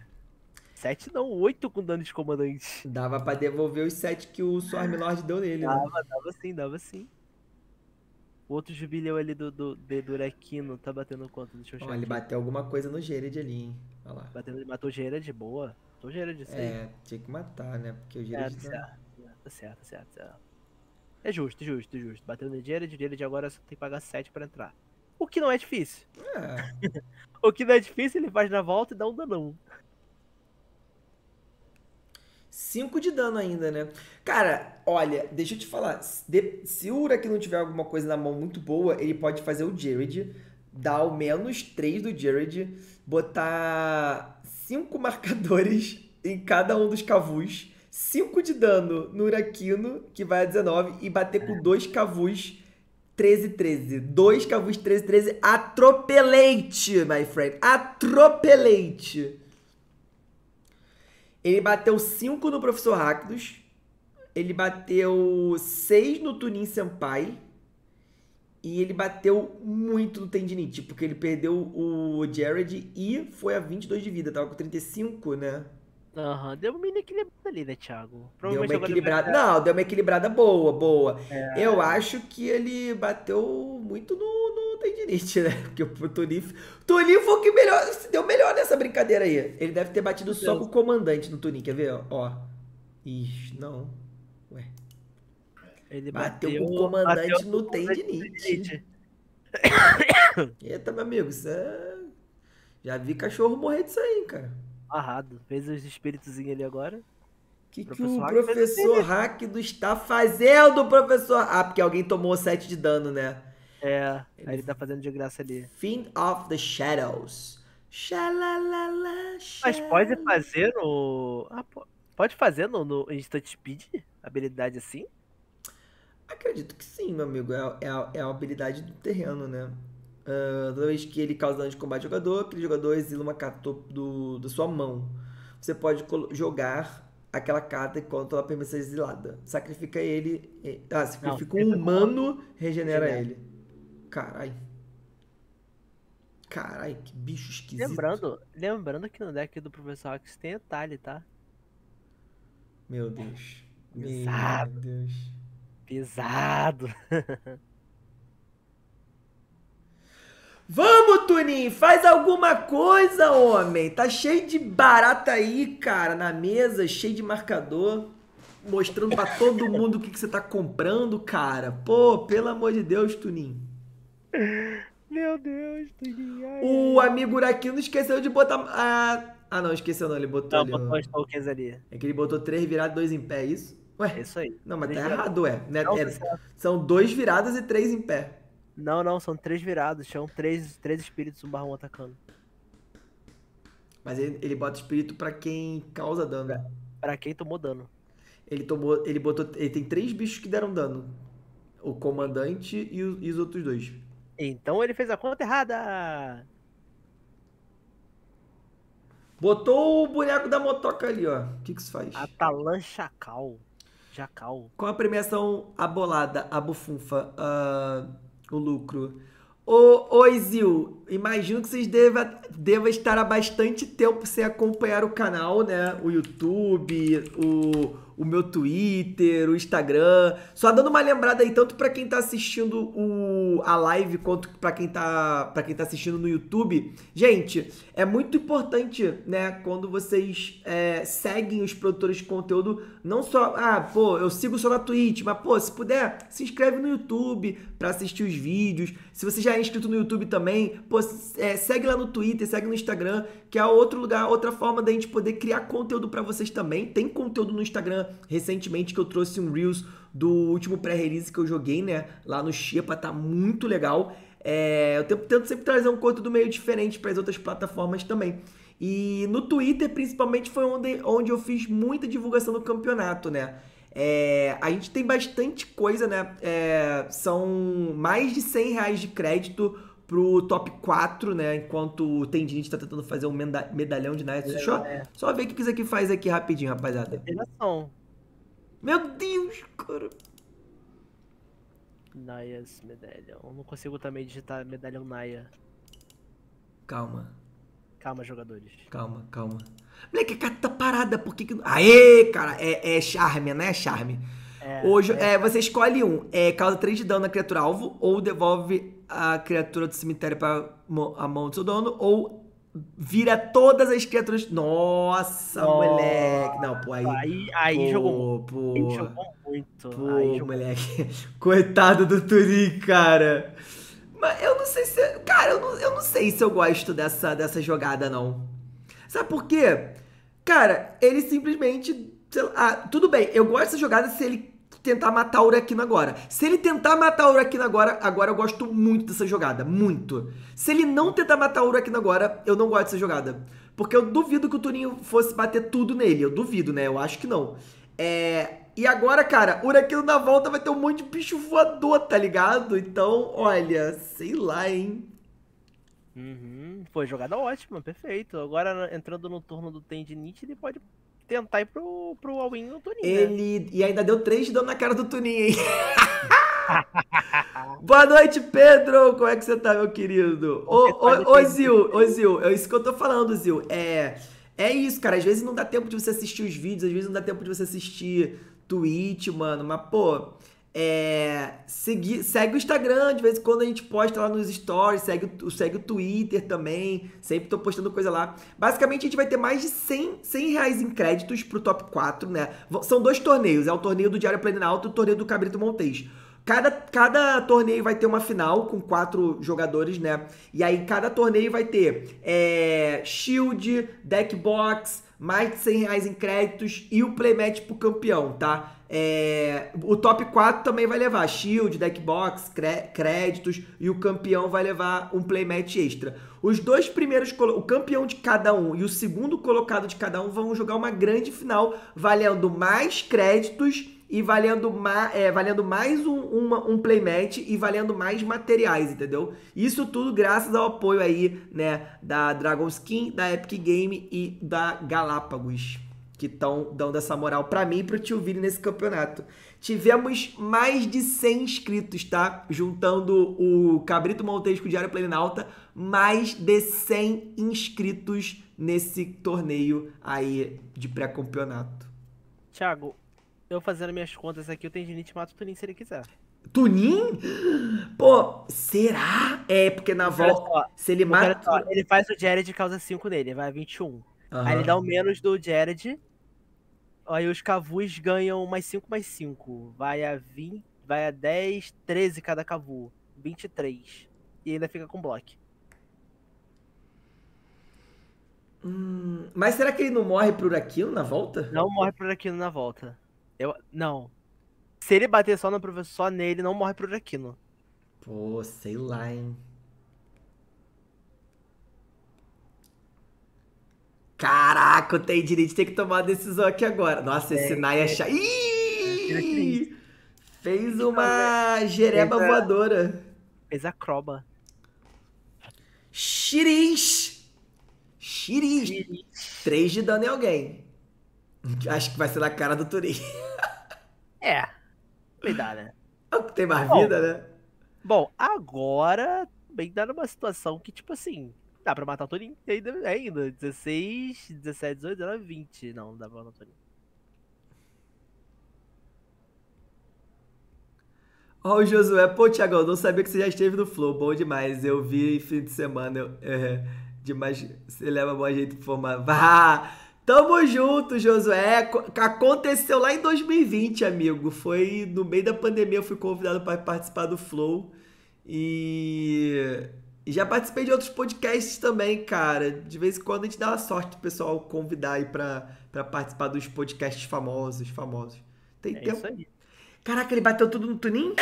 sete não, oito com dano de comandante. Dava pra devolver os sete que o Swarmlord deu nele, dava, né? Dava, dava sim, dava sim. O outro jubileu ali do, do, do, do Uraquino tá batendo quanto? Deixa eu chegar. Ó, ele bateu alguma coisa no Jared ali, hein? Olha lá. Bateu, ele matou o Jared de boa. O Jared, é, aí. Tinha que matar, né? Porque o Jared... Tá, tá, tá... tá certo, tá certo, certo. É justo, justo, justo. Bateu no Jared, o Jared agora só tem que pagar sete pra entrar. O que não é difícil. É. O que não é difícil, ele faz na volta e dá um danão. cinco de dano ainda, né? Cara, olha, deixa eu te falar. Se o Uraquino não tiver alguma coisa na mão muito boa, ele pode fazer o Jared, dar o menos três do Jared, botar cinco marcadores em cada um dos cavus, cinco de dano no Uraquino, que vai a dezenove, e bater com dois cavus treze, treze. Dois cavus treze, treze. Atropelante, my friend. Atropelante. Ele bateu cinco no Professor Rakdos. Ele bateu seis no Tunin Senpai. E ele bateu muito no Tendinite, porque ele perdeu o Jared e foi a vinte e dois de vida. Tava com trinta e cinco, né? Aham, uhum. Deu uma equilibrada ali, né, Thiago? Deu uma equilibrada... Vai... Não, deu uma equilibrada boa, boa. É... Eu acho que ele bateu muito no, no Tendinite, né? Porque o Tunin... Tunin foi o que melhor... deu melhor nessa brincadeira aí. Ele deve ter batido só com o comandante no Tunin, quer ver? Ó. Ixi, não. Ué. Ele bateu, bateu com o comandante bateu, no Tendinite. Eita, meu amigo, isso é... Já vi cachorro morrer disso aí, cara. Arrado. Fez os espíritozinhos ali agora. Que que o professor Hack está fazendo, professor? Ah, porque alguém tomou sete de dano, né? É, ele... aí ele tá fazendo de graça ali. Fiend of the Shadows. Xalalala, mas pode fazer no... Ah, pode fazer no, no Instant Speed? Habilidade assim? Acredito que sim, meu amigo. É, é, é a habilidade do terreno, né? Uh, toda vez que ele causa dano de combate ao jogador, aquele jogador exila uma carta do, da sua mão. Você pode jogar aquela carta enquanto ela permanecer exilada. Sacrifica ele... ele ah, sacrifica Não, um humano, tá regenera, regenera ele. Caralho. Caralho, que bicho esquisito. Lembrando, lembrando que no deck do Professor Hacks tem atalho, tá? Meu Deus. Pesado. Meu Deus. Pesado. Vamos, Tunin! Faz alguma coisa, homem! Tá cheio de barata aí, cara, na mesa, cheio de marcador, mostrando pra todo mundo o que, que você tá comprando, cara. Pô, pelo amor de Deus, Tunin. Meu Deus, Tunin. Ai, o ai, amigo Uraquino esqueceu de botar... Ah, ah, não, esqueceu não, ele botou não, ali... botou os tokens ali. É que ele botou três virados, dois em pé, é isso? Ué? É isso aí. Não, mas três tá errado, ué. Não, não, é, não. São dois viradas e três em pé. Não, não, são três virados, são três, três espíritos, um barra um atacando. Mas ele, ele bota espírito pra quem causa dano. Pra, pra quem tomou dano. Ele tomou, ele botou, ele tem três bichos que deram dano. O comandante e, o, e os outros dois. Então ele fez a conta errada! Botou o boneco da motoca ali, ó. O que que isso faz? Atalan Chacal. Jacal. Com a premiação abolada, a bufunfa... Uh... o lucro. Ô, ô Zil, imagino que vocês devam deva estar há bastante tempo sem acompanhar o canal, né? O YouTube, o, o meu Twitter, o Instagram. Só dando uma lembrada aí, tanto para quem tá assistindo o, a live, quanto para quem, tá, quem tá assistindo no YouTube. Gente, é muito importante, né? Quando vocês é, seguem os produtores de conteúdo, não só... Ah, pô, eu sigo só na Twitch, mas, pô, se puder, se inscreve no YouTube para assistir os vídeos. Se você já é inscrito no YouTube também, pô, é, segue lá no Twitter, segue no Instagram, que é outro lugar, outra forma da gente poder criar conteúdo pra vocês também. Tem conteúdo no Instagram recentemente que eu trouxe um Reels do último pré-release que eu joguei, né? Lá no Xepa, tá muito legal. É, eu tento sempre trazer um conteúdo meio diferente para as outras plataformas também. E no Twitter, principalmente, foi onde, onde eu fiz muita divulgação do campeonato, né? É, a gente tem bastante coisa, né? É, são mais de cem reais de crédito pro top quatro, né? Enquanto o Tendinite tá tentando fazer um meda medalhão de Night. É, só, é. só ver o que isso aqui faz aqui rapidinho, rapaziada. Meu Deus, cara. Naias, medalhão. Eu não consigo também digitar medalhão Naia. Calma. Calma, jogadores. Calma, calma. Moleque, a carta tá parada, por que que... Aê, cara, é, é charme, né? Charme. É, Hoje, é. É, você escolhe um, é, causa três de dano na criatura alvo, ou devolve a criatura do cemitério para a mão do seu dono, ou vira todas as criaturas... Nossa, oh, moleque. Não, pô, aí... Aí, aí pô, jogou, pô, aí jogou muito. Pô, aí jogou. Moleque. Coitado do Turin, cara. Eu não sei se... Cara, eu não, eu não sei se eu gosto dessa, dessa jogada, não. Sabe por quê? Cara, ele simplesmente Sei lá, ah, tudo bem, eu gosto dessa jogada se ele tentar matar o Uraquino agora. Se ele tentar matar o Uraquino agora, agora eu gosto muito dessa jogada, muito. Se ele não tentar matar o Uraquino agora, eu não gosto dessa jogada. Porque eu duvido que o Tuninho fosse bater tudo nele, eu duvido, né? Eu acho que não. É... E agora, cara, o Uraquino na volta vai ter um monte de bicho voador, tá ligado? Então, olha, sei lá, hein? Uhum. Foi jogada ótima, perfeito. Agora, entrando no turno do Tendinite, ele pode tentar ir pro, pro all-in no Tunin, ele... né? E ainda deu três de dano na cara do Tunin, hein? Boa noite, Pedro! Como é que você tá, meu querido? Ô, ô, Zil, ô, Zil, é isso que eu tô falando, Zil. É... É isso, cara. Às vezes não dá tempo de você assistir os vídeos, às vezes não dá tempo de você assistir Twitch, mano. Mas, pô, é... Segui... segue o Instagram, de vez em quando a gente posta lá nos stories, segue o... segue o Twitter também. Sempre tô postando coisa lá. Basicamente, a gente vai ter mais de cem reais em créditos pro top quatro, né? São dois torneios. É o torneio do Diário Planinauta e o torneio do Cabrito Monteiro. Cada, cada torneio vai ter uma final com quatro jogadores, né? E aí cada torneio vai ter é, shield, deck box, mais de cem reais em créditos e o playmatch pro campeão, tá? É, o top quatro também vai levar shield, deck box, cré, créditos e o campeão vai levar um playmatch extra. Os dois primeiros, o campeão de cada um e o segundo colocado de cada um vão jogar uma grande final valendo mais créditos e valendo, ma é, valendo mais um, uma, um playmatch e valendo mais materiais, entendeu? Isso tudo graças ao apoio aí, né, da Dragon Skin, da Epic Game e da Galápagos, que estão dando essa moral pra mim e pro Tio Vini nesse campeonato. Tivemos mais de cem inscritos, tá? Juntando o Cabrito Monteiro com o Diário Planinauta, mais de cem inscritos nesse torneio aí de pré-campeonato. Thiago, eu fazendo minhas contas aqui, o Tendinite mata o Tunin se ele quiser. Tunin? Pô, será? É, porque na volta, se ele mata... Só, ele faz o Jared e causa cinco nele, vai vinte e um. Uhum. Aí ele dá o menos do Jared, aí os cavus ganham mais cinco, mais cinco. Vai a, vinte, vai a dez, treze cada cavu, vinte e três. E ainda fica com bloco. Hum, mas será que ele não morre pro Uraquino na volta? Não morre pro Uraquino na volta. Eu, não. Se ele bater só no professor, só nele, não morre pro Uraquino. Pô, sei lá, hein. Caraca, o Tendinite tem que tomar uma decisão aqui agora. Nossa, é, esse Nai é chato. Ih! Fez uma jereba fez a, voadora. Fez a croba. Xiris! Xiris! Xiris. três de dano em alguém. Acho que vai ser na cara do Tunin. É, cuidado, né? É o que tem mais bom, vida, né? Bom, agora bem dá numa situação que, tipo assim, dá pra matar o Tunin ainda, ainda. dezesseis, dezessete, dezoito, dezenove, vinte. Não, não dá pra matar o Tunin. Ó, o Josué. Pô, Thiago, eu não sabia que você já esteve no Flow. Bom demais. Eu vi fim de semana. Eu, é, demais. Você leva bom jeito pra formar. Vá! Tamo junto, Josué. Aconteceu lá em dois mil e vinte, amigo. Foi no meio da pandemia, eu fui convidado para participar do Flow. E... e já participei de outros podcasts também, cara. De vez em quando a gente dá uma sorte pro pessoal convidar aí pra, pra participar dos podcasts famosos, famosos. Tem é tempo. Isso aí. Caraca, ele bateu tudo no Tunin?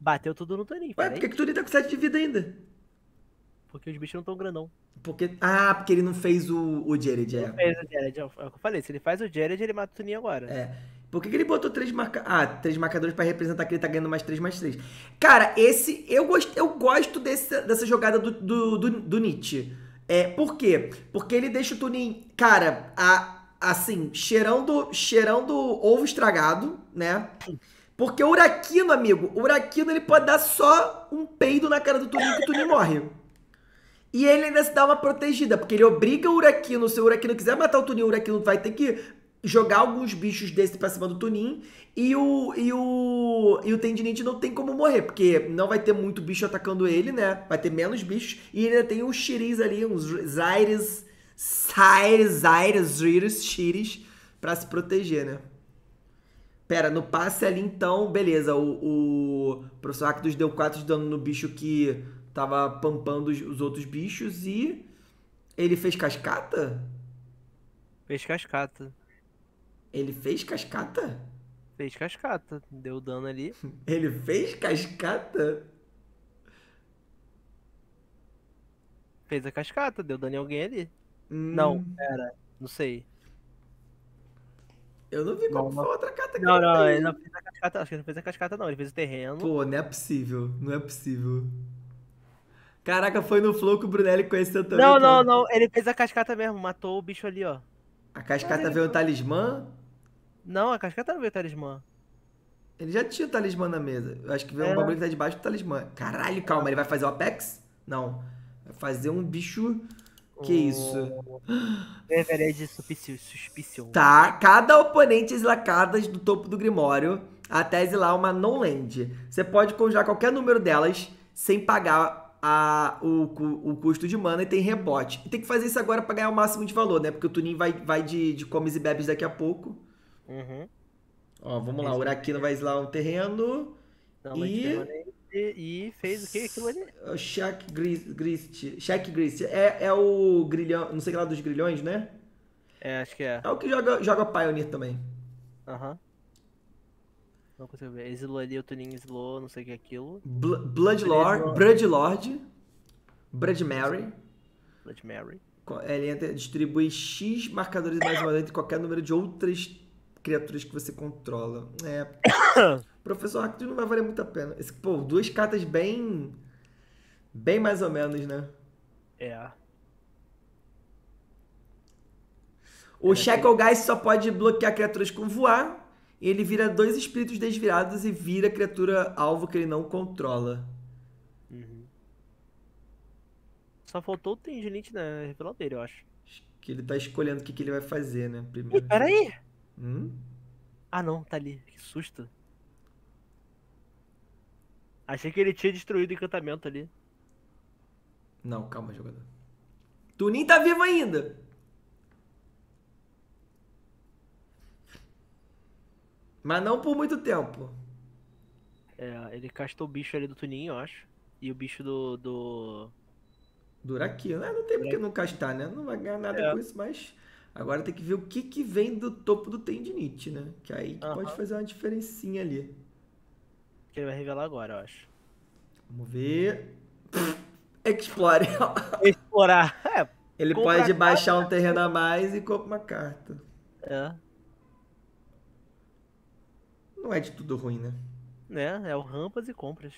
Bateu tudo no Tunin. Ué, por que o Tunin tá com sete de vida ainda? Porque os bichos não tão grandão. Porque... Ah, porque ele não fez o, o Jared, é. Não fez o Jared, é o que eu falei. Se ele faz o Jared, ele mata o Tunin agora. É. Por que, que ele botou três marca... ah, três marcadores pra representar que ele tá ganhando mais três, mais três? Cara, esse... Eu gosto, eu gosto desse, dessa jogada do, do, do, do Nietzsche. É, por quê? Porque ele deixa o Tunin... Cara, a, assim, cheirando, cheirando ovo estragado, né? Porque o Uraquino, amigo, o Uraquino, ele pode dar só um peido na cara do Tunin que o Tunin morre. E ele ainda se dá uma protegida, porque ele obriga o Uraquino, se o Uraquino quiser matar o Tunin, o Uraquino vai ter que jogar alguns bichos desse pra cima do Tunin, e o, e o, e o Tendinite não tem como morrer, porque não vai ter muito bicho atacando ele, né? Vai ter menos bichos, e ainda tem uns Xiris ali, uns Zaires, Zaires, Zaires, Zaires, Xiris, pra se proteger, né? Pera, no passe ali, então, beleza, o, o Professor Hack deu quatro de dano no bicho que... tava pampando os, os outros bichos e... Ele fez cascata? Fez cascata. Ele fez cascata? Fez cascata. Deu dano ali. Ele fez cascata? Fez a cascata. Deu dano em alguém ali. Hum. Não, era. Não sei. Eu não vi como não, foi outra cascata. Não, não, não, ele não fez a cascata. Acho que ele não fez a cascata, não. Ele fez o terreno. Pô, não é possível. Não é possível. Caraca, foi no flow que o Brunelli conheceu também. Não, não, não. Ele fez a cascata mesmo. Matou o bicho ali, ó. A cascata veio o talismã? Não, a cascata não veio o talismã. Ele já tinha o talismã na mesa. Eu acho que veio é. um bagulho que tá debaixo do talismã. Caralho, calma. Ele vai fazer o Apex? Não. Vai fazer um bicho... Que isso? Reverend Suspicion. Tá, cada oponente exila cartas do topo do Grimório até exilar uma non-land. Você pode conjurar qualquer número delas sem pagar a, o, o custo de mana e tem rebote. E tem que fazer isso agora pra ganhar o máximo de valor, né? Porque o Tunin vai, vai de, de comes e bebes daqui a pouco. Uhum. Ó, vamos lá. O Uraquino vai exilar um terreno. Não, e... E, e fez o que aquilo ali? O Shaq Grist. Shaq Grist. É, é o grilhão, não sei lá dos grilhões, né? É, acho que é. É o que joga, joga Pioneer também. Aham. Uhum. Não consigo ver. Exilou ali, o Tunin exilou, não sei o que é aquilo. Bl Bloodlord, Bloodlord. Bloodmary. Bloodmary. Ele entra, distribui X marcadores mais uma vez entre qualquer número de outras criaturas que você controla. É. Professor Hack, não vai valer muito a pena. Esse, pô, duas cartas bem... Bem mais ou menos, né? É. O é Shackle Guy só pode bloquear criaturas com voar. E ele vira dois espíritos desvirados e vira criatura alvo que ele não controla. Uhum. Só faltou o Tendinite na revelada dele, eu acho. Acho que ele tá escolhendo o que, que ele vai fazer, né? Primeiro. Ih, peraí! Hum? Ah não, tá ali. Que susto. Achei que ele tinha destruído o encantamento ali. Não, calma, jogador. Tunin tá vivo ainda. Mas não por muito tempo. É, ele castou o bicho ali do Tunin, eu acho. E o bicho do... do... do Uraquino. Não tem porque não castar, né? Não vai ganhar nada é. com isso, mas... Agora tem que ver o que que vem do topo do Tendinite, né? Que aí que uhum. pode fazer uma diferencinha ali. Que ele vai revelar agora, eu acho. Vamos ver. Explore. Explorar. É, ele pode baixar um terreno a mais e compra uma carta. É. Não é de tudo ruim, né? É, é o rampas e compras.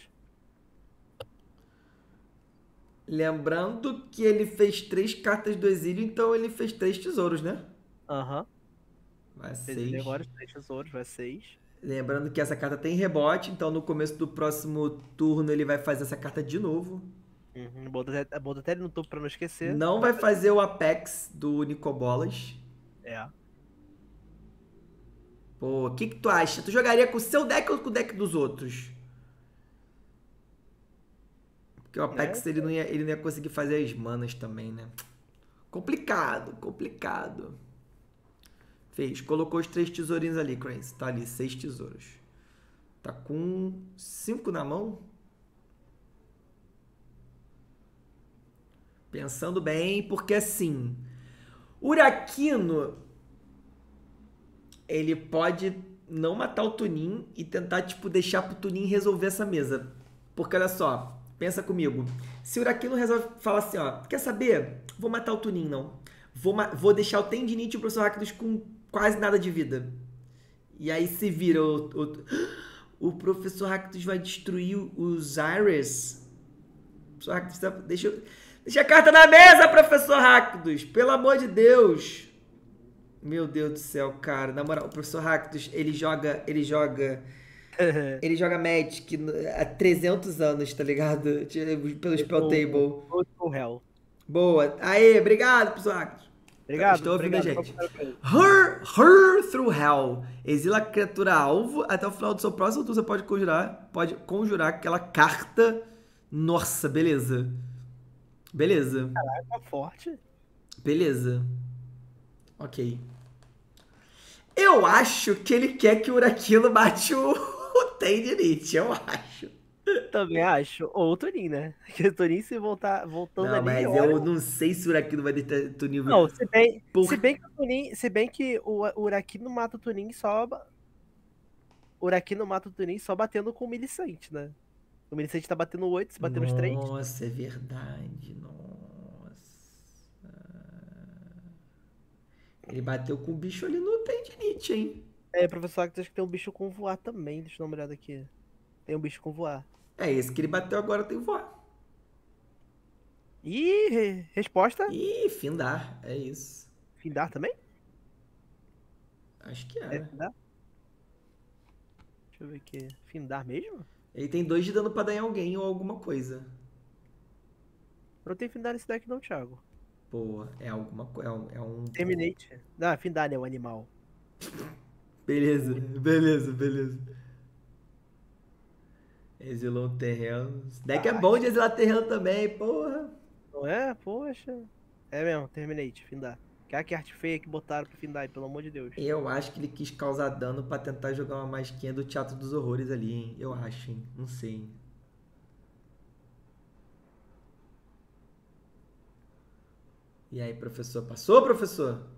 Lembrando que ele fez três cartas do exílio, então ele fez três tesouros, né? Aham. Uhum. Vai seis. Ele agora três tesouros, vai seis. Lembrando que essa carta tem rebote, então no começo do próximo turno ele vai fazer essa carta de novo. Uhum, bota até ele no topo pra não esquecer. Não vai fazer o Apex do Nicobolas. É. Pô, o que que tu acha? Tu jogaria com o seu deck ou com o deck dos outros? Porque o Apex é. ele, não ia, ele não ia conseguir fazer as manas também, né? Complicado, complicado. Fez, colocou os três tesourinhos ali, Cranes. Tá ali, seis tesouros. Tá com cinco na mão. Pensando bem, porque assim... Uraquino... Ele pode não matar o Tunin e tentar, tipo, deixar pro Tunin resolver essa mesa. Porque, olha só, pensa comigo. Se o Uraquino resolve falar assim, ó... Quer saber? Vou matar o Tunin, não. Vou, vou deixar o Tendinite e o Professor Hack com quase nada de vida. E aí se vira o... O, o Professor Hack vai destruir os Iris. Professor Hack tá, deixa, deixa a carta na mesa, Professor Hack! Pelo amor de Deus! Meu Deus do céu, cara. Na moral, o Professor Hack, ele joga... Ele joga... Ele joga Magic há trezentos anos, tá ligado? Pelo Spell Table. Hell. Boa. Aê, obrigado, Professor Hack. Obrigado, estou ouvindo a gente. Her, her Through Hell. Exila a criatura alvo. Até o final do seu próximo turno, você pode conjurar, pode conjurar aquela carta. Nossa, beleza. Beleza. Caralho, tá forte. Beleza. Ok. Eu acho que ele quer que o Uraquino bate o, o Tendinite, eu acho. Também acho. Ou o Tunin, né? Porque o Tunin se voltar voltando não, ali... Mas olha... eu não sei se o Uraquino vai deixar o Tunin... Não, se bem, por... se bem que o Tunin... Se bem que o Uraquino mata o Tunin só... O Uraquino mata o Tunin só batendo com o Millicent, né? O Millicent tá batendo oito, se bater os três... Nossa, é verdade, nossa... Ele bateu com o bicho ali no Tendinite, hein? É, o professor Hack acho que tem um bicho com voar também, deixa eu dar uma olhada aqui. Tem um bicho com voar. É, esse que ele bateu agora tem voar. Ih, resposta? Ih, findar, é isso. Findar também? Acho que é. É findar? Deixa eu ver aqui. Findar mesmo? Ele tem dois de dano pra dar em alguém ou alguma coisa. Não tem findar nesse deck não, Thiago. Boa, é alguma coisa, é um... Terminate. Não, findar é um animal. Beleza, beleza, beleza. Exilou um terreno. Esse deck ah, é bom de exilar terreno também, porra. Não é? Poxa. É mesmo, Terminate, findar. Que é que arte feia que botaram pro findar, pelo amor de Deus. Eu acho que ele quis causar dano pra tentar jogar uma masquinha do Teatro dos Horrores ali, hein? Eu acho, hein? Não sei, hein? E aí, professor? Passou, professor?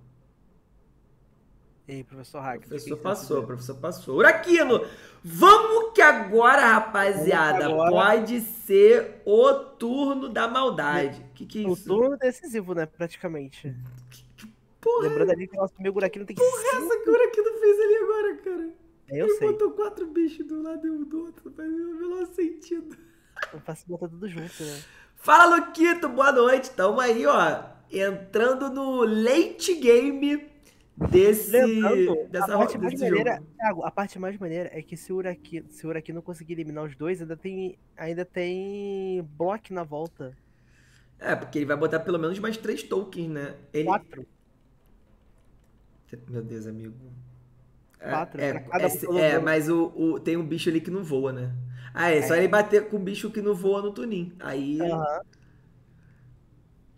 E aí, professor Hack? O professor passou, o professor passou. Uraquino, vamos que agora, rapaziada, agora... pode ser o turno da maldade. O que, que é isso? O turno decisivo, né, praticamente. Que, que porra. Lembrando ali que o nosso amigo Uraquino tem que... Porra, cinco... essa que o Uraquino fez ali agora, cara. É, eu Ele sei. Ele botou quatro bichos de um lado e um do outro, mas não faz o menor sentido. Eu faço botar tudo junto, né? Fala, Luquito, boa noite. Tamo aí, ó, entrando no late game... Desse, Lembrando, dessa a parte mais maneira, Thiago, a parte mais maneira é que se o Uraquino, se o Uraquino não conseguir eliminar os dois, ainda tem, ainda tem bloco na volta. É, porque ele vai botar pelo menos mais três tokens, né? Ele... Quatro. Meu Deus, amigo. É, Quatro. É, é, é, é mas o, o, tem um bicho ali que não voa, né? Ah, é, é. Só ele bater com o bicho que não voa no Tunin. Aí... Uhum.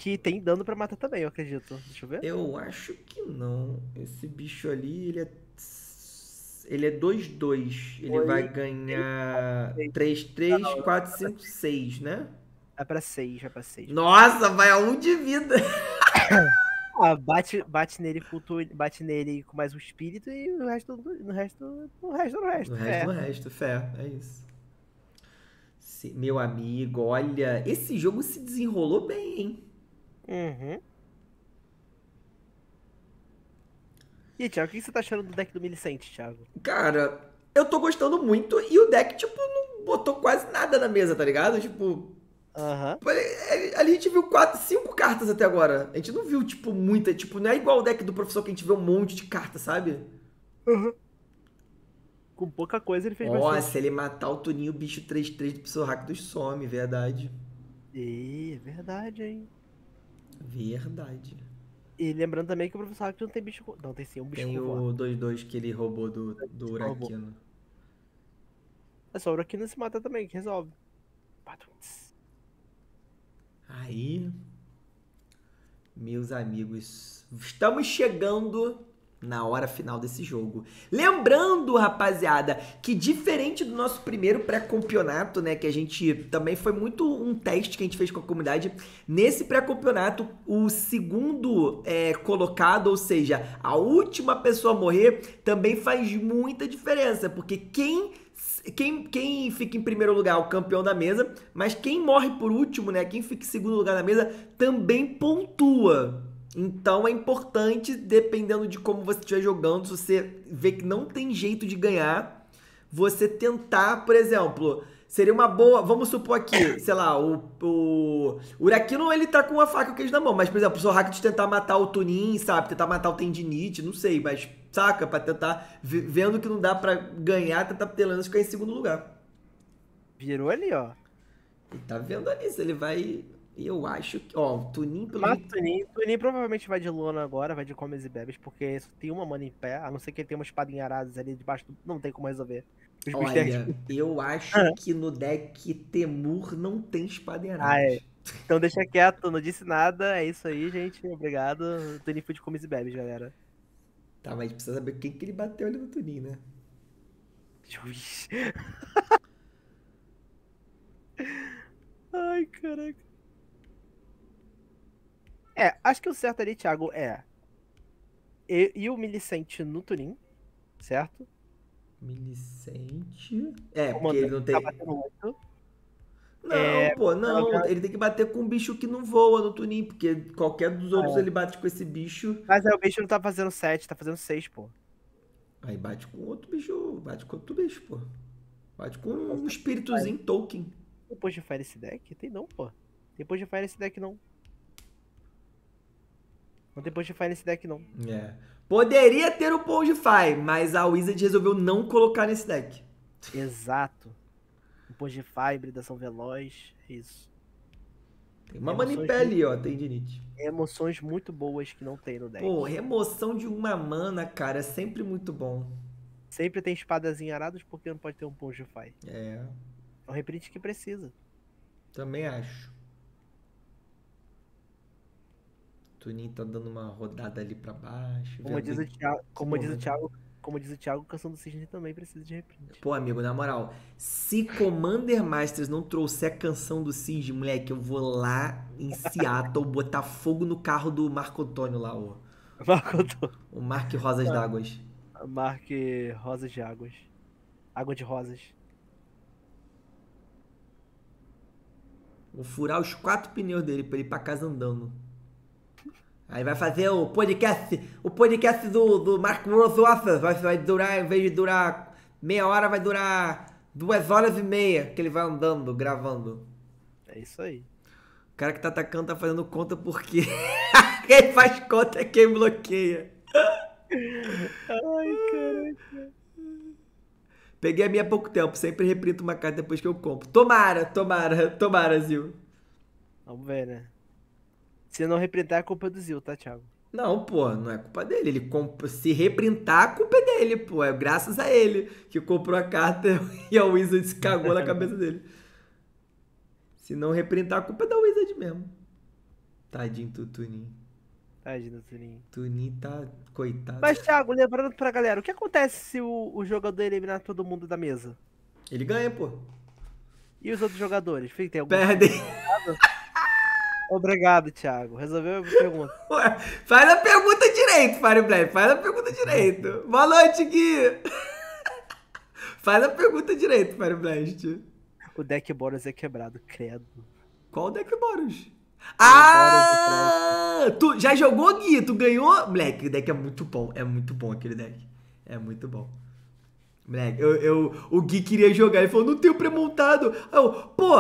Que tem dano pra matar também, eu acredito. Deixa eu ver. Eu acho que não. Esse bicho ali, ele é... Ele é dois dois. Ele Oi. vai ganhar... três, três, quatro, cinco, seis, né? É pra seis, é pra seis. Nossa, vai a um de vida! Ah, bate, bate, nele, bate nele com mais um espírito e no resto... No resto, no resto, no resto. No resto, no resto, fé. É isso. Se, meu amigo, olha... Esse jogo se desenrolou bem, hein? Uhum. E aí, Thiago, o que você tá achando do deck do Millicent, Thiago? Cara, eu tô gostando muito e o deck, tipo, não botou quase nada na mesa, tá ligado? Tipo... Aham. Uhum. Ali a gente viu quatro, cinco cartas até agora. A gente não viu, tipo, muita. Tipo, não é igual o deck do professor que a gente vê um monte de cartas, sabe? Uhum. Com pouca coisa ele fez bastante. Nossa, ele matar o Tuninho, o bicho três três do professor Hack dos some, verdade. É, verdade, hein? Verdade. E lembrando também que o professor Hack não tem bicho... Não, tem sim um bicho. Tem o dois dois que ele roubou do, do Uraquino. É só, o Uraquino se mata também, que resolve. Aí... Meus amigos, estamos chegando na hora final desse jogo. Lembrando, rapaziada, que diferente do nosso primeiro pré-campeonato, né, que a gente também foi muito um teste que a gente fez com a comunidade, nesse pré-campeonato, o segundo é, colocado, ou seja, a última pessoa a morrer, também faz muita diferença, porque quem... Quem, quem fica em primeiro lugar é o campeão da mesa, mas quem morre por último, né, quem fica em segundo lugar na mesa, também pontua. Então é importante, dependendo de como você estiver jogando, se você vê que não tem jeito de ganhar, você tentar, por exemplo, seria uma boa... Vamos supor aqui, sei lá, o, o, o Uraquino, ele tá com a faca e o queijo na mão, mas, por exemplo, o seu Hack de tentar matar o Tunin, sabe? Tentar matar o Tendinite, não sei, mas, saca? Pra tentar, vendo que não dá pra ganhar, tentar pelo menos ficar em segundo lugar. Virou ali, ó. Ele tá vendo ali, se ele vai... Eu acho que... Ó, o Tunin... Pelo... Mas o Tunin, Tunin provavelmente vai de lona agora, vai de comes e bebes, porque só tem uma mana em pé, a não ser que ele tenha uma espada em aradas ali debaixo, do... não tem como resolver. Os Olha, mistérios... eu acho ah. que no deck Temur não tem espada em aradas. Ah, é. Então deixa quieto, não disse nada, é isso aí, gente, obrigado. O Tunin foi de comes e bebes, galera. Tá, mas a gente precisa saber quem que ele bateu ali no Tunin, né? Juiz. Caraca. É, acho que o certo ali, Thiago, é... E, e o Millicent no Tunin, certo? Millicent... É, porque ele não tem... Não, é, pô, não. Colocar... Ele tem que bater com um bicho que não voa no Tunin, porque qualquer dos outros é. ele bate com esse bicho. Mas aí o bicho não tá fazendo sete, tá fazendo seis, pô. Aí bate com outro bicho, bate com outro bicho, pô. Bate com um espíritozinho token. Depois de Fire esse deck? Tem não, pô. Depois de Fire esse deck não. Não tem Pongify nesse deck, não. É. Poderia ter o Pongify, mas a Wizard resolveu não colocar nesse deck. Exato. O Pongify, hibridação veloz, isso. Tem uma manipé ali, ó, Tendinite. Emoções muito boas que não tem no deck. Pô, remoção de uma mana, cara, é sempre muito bom. Sempre tem espadas em arados, porque não pode ter um Pongify. É. É um reprint que precisa. Também acho. Tunin tá dando uma rodada ali pra baixo. Como diz o Thiago, como diz o Thiago, como diz o Thiago, Canção do Cisne também precisa de reprint. Pô, amigo, na moral, se Commander Masters não trouxer a Canção do Cisne, moleque, eu vou lá em Seattle botar fogo no carro do Marco Antônio lá, ó. Marco Antônio. O Mark Rosas d'Águas. Mark Rosas de Águas. Água de Rosas. Vou furar os quatro pneus dele pra ele ir pra casa andando. Aí vai fazer o podcast, o podcast do, do Mark Rosewater, vai, vai durar, em vez de durar meia hora, vai durar duas horas e meia que ele vai andando, gravando. É isso aí. O cara que tá atacando tá fazendo conta porque quem faz conta é quem bloqueia. Ai, caraca. Peguei a minha há pouco tempo, sempre reprinto uma carta depois que eu compro. Tomara, tomara, tomara, Zil. Vamos ver, né? Se não reprintar, é culpa do Zil, tá, Thiago? Não, pô, não é culpa dele. Ele comp... Se reprintar, a culpa é dele, pô. É graças a ele que comprou a carta e a Wizard se cagou na cabeça dele. Se não reprintar, a culpa é da Wizard mesmo. Tadinho do Tunin. Tadinho do Tunin. Tunin tá coitado. Mas, Thiago, lembrando pra galera, o que acontece se o, o jogador eliminar todo mundo da mesa? Ele ganha, pô. E os outros jogadores? Tem algum... Perdem. Obrigado, Thiago. Resolveu a pergunta. Ué, faz a pergunta direito, Fireblast. Faz a pergunta direito. Boa noite, Gui. Faz a pergunta direito, Fireblast. O deck Boros é quebrado, credo. Qual deck Boros? Ah! Tu já jogou, Gui? Tu ganhou? Black, o deck é muito bom. É muito bom aquele deck. É muito bom. Black, eu, eu, o Gui queria jogar. Ele falou, não tenho pré-montado. Eu, pô...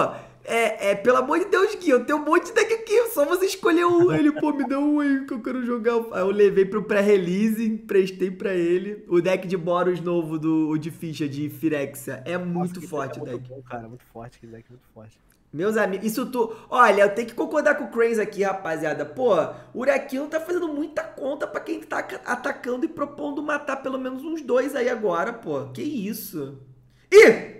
É, é, pelo amor de Deus, Gui, eu tenho um monte de deck aqui, só você escolher um. Ele, pô, me deu um aí que eu quero jogar. Aí eu levei pro pré-release, emprestei pra ele. O deck de Boros novo, do, o de ficha, de Firexia, é muito Nossa, forte o deck. É muito bom, cara, muito forte, que deck é muito forte. Meus amigos, isso tu... Olha, eu tenho que concordar com o Cranes aqui, rapaziada. Pô, o Uraquino tá fazendo muita conta pra quem tá atacando e propondo matar pelo menos uns dois aí agora, pô. Que isso? Ih!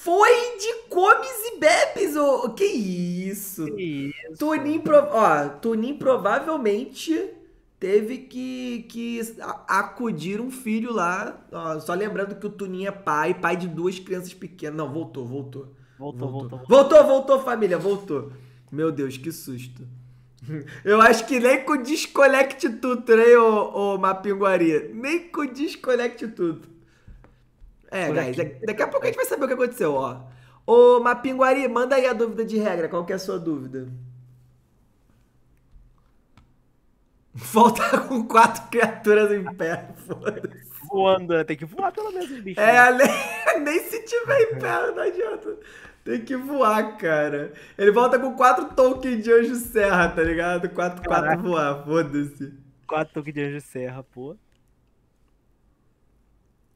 Foi de comes e bebes, ô... Oh, que isso? Que isso? Tunin, prov... Ó, Tunin provavelmente teve que, que acudir um filho lá. Ó, só lembrando que o Tunin é pai, pai de duas crianças pequenas. Não, voltou, voltou. Voltou, voltou. Voltou, voltou, voltou família, voltou. Meu Deus, que susto. Eu acho que nem com o Disconnect Tutor, hein, ô, ô Mapinguari? Nem com o Disconnect Tutor. É, guys, daqui a pouco a gente vai saber o que aconteceu, ó. Ô, Mapinguari, manda aí a dúvida de regra. Qual que é a sua dúvida? Volta com quatro criaturas em pé. Voando, tem que voar pelo menos, bicho. É, né? nem, nem se tiver em pé, não adianta. Tem que voar, cara. Ele volta com quatro tokens de anjo serra, tá ligado? Quatro, Caraca. quatro voar, foda-se. Quatro tokens de anjo serra, pô.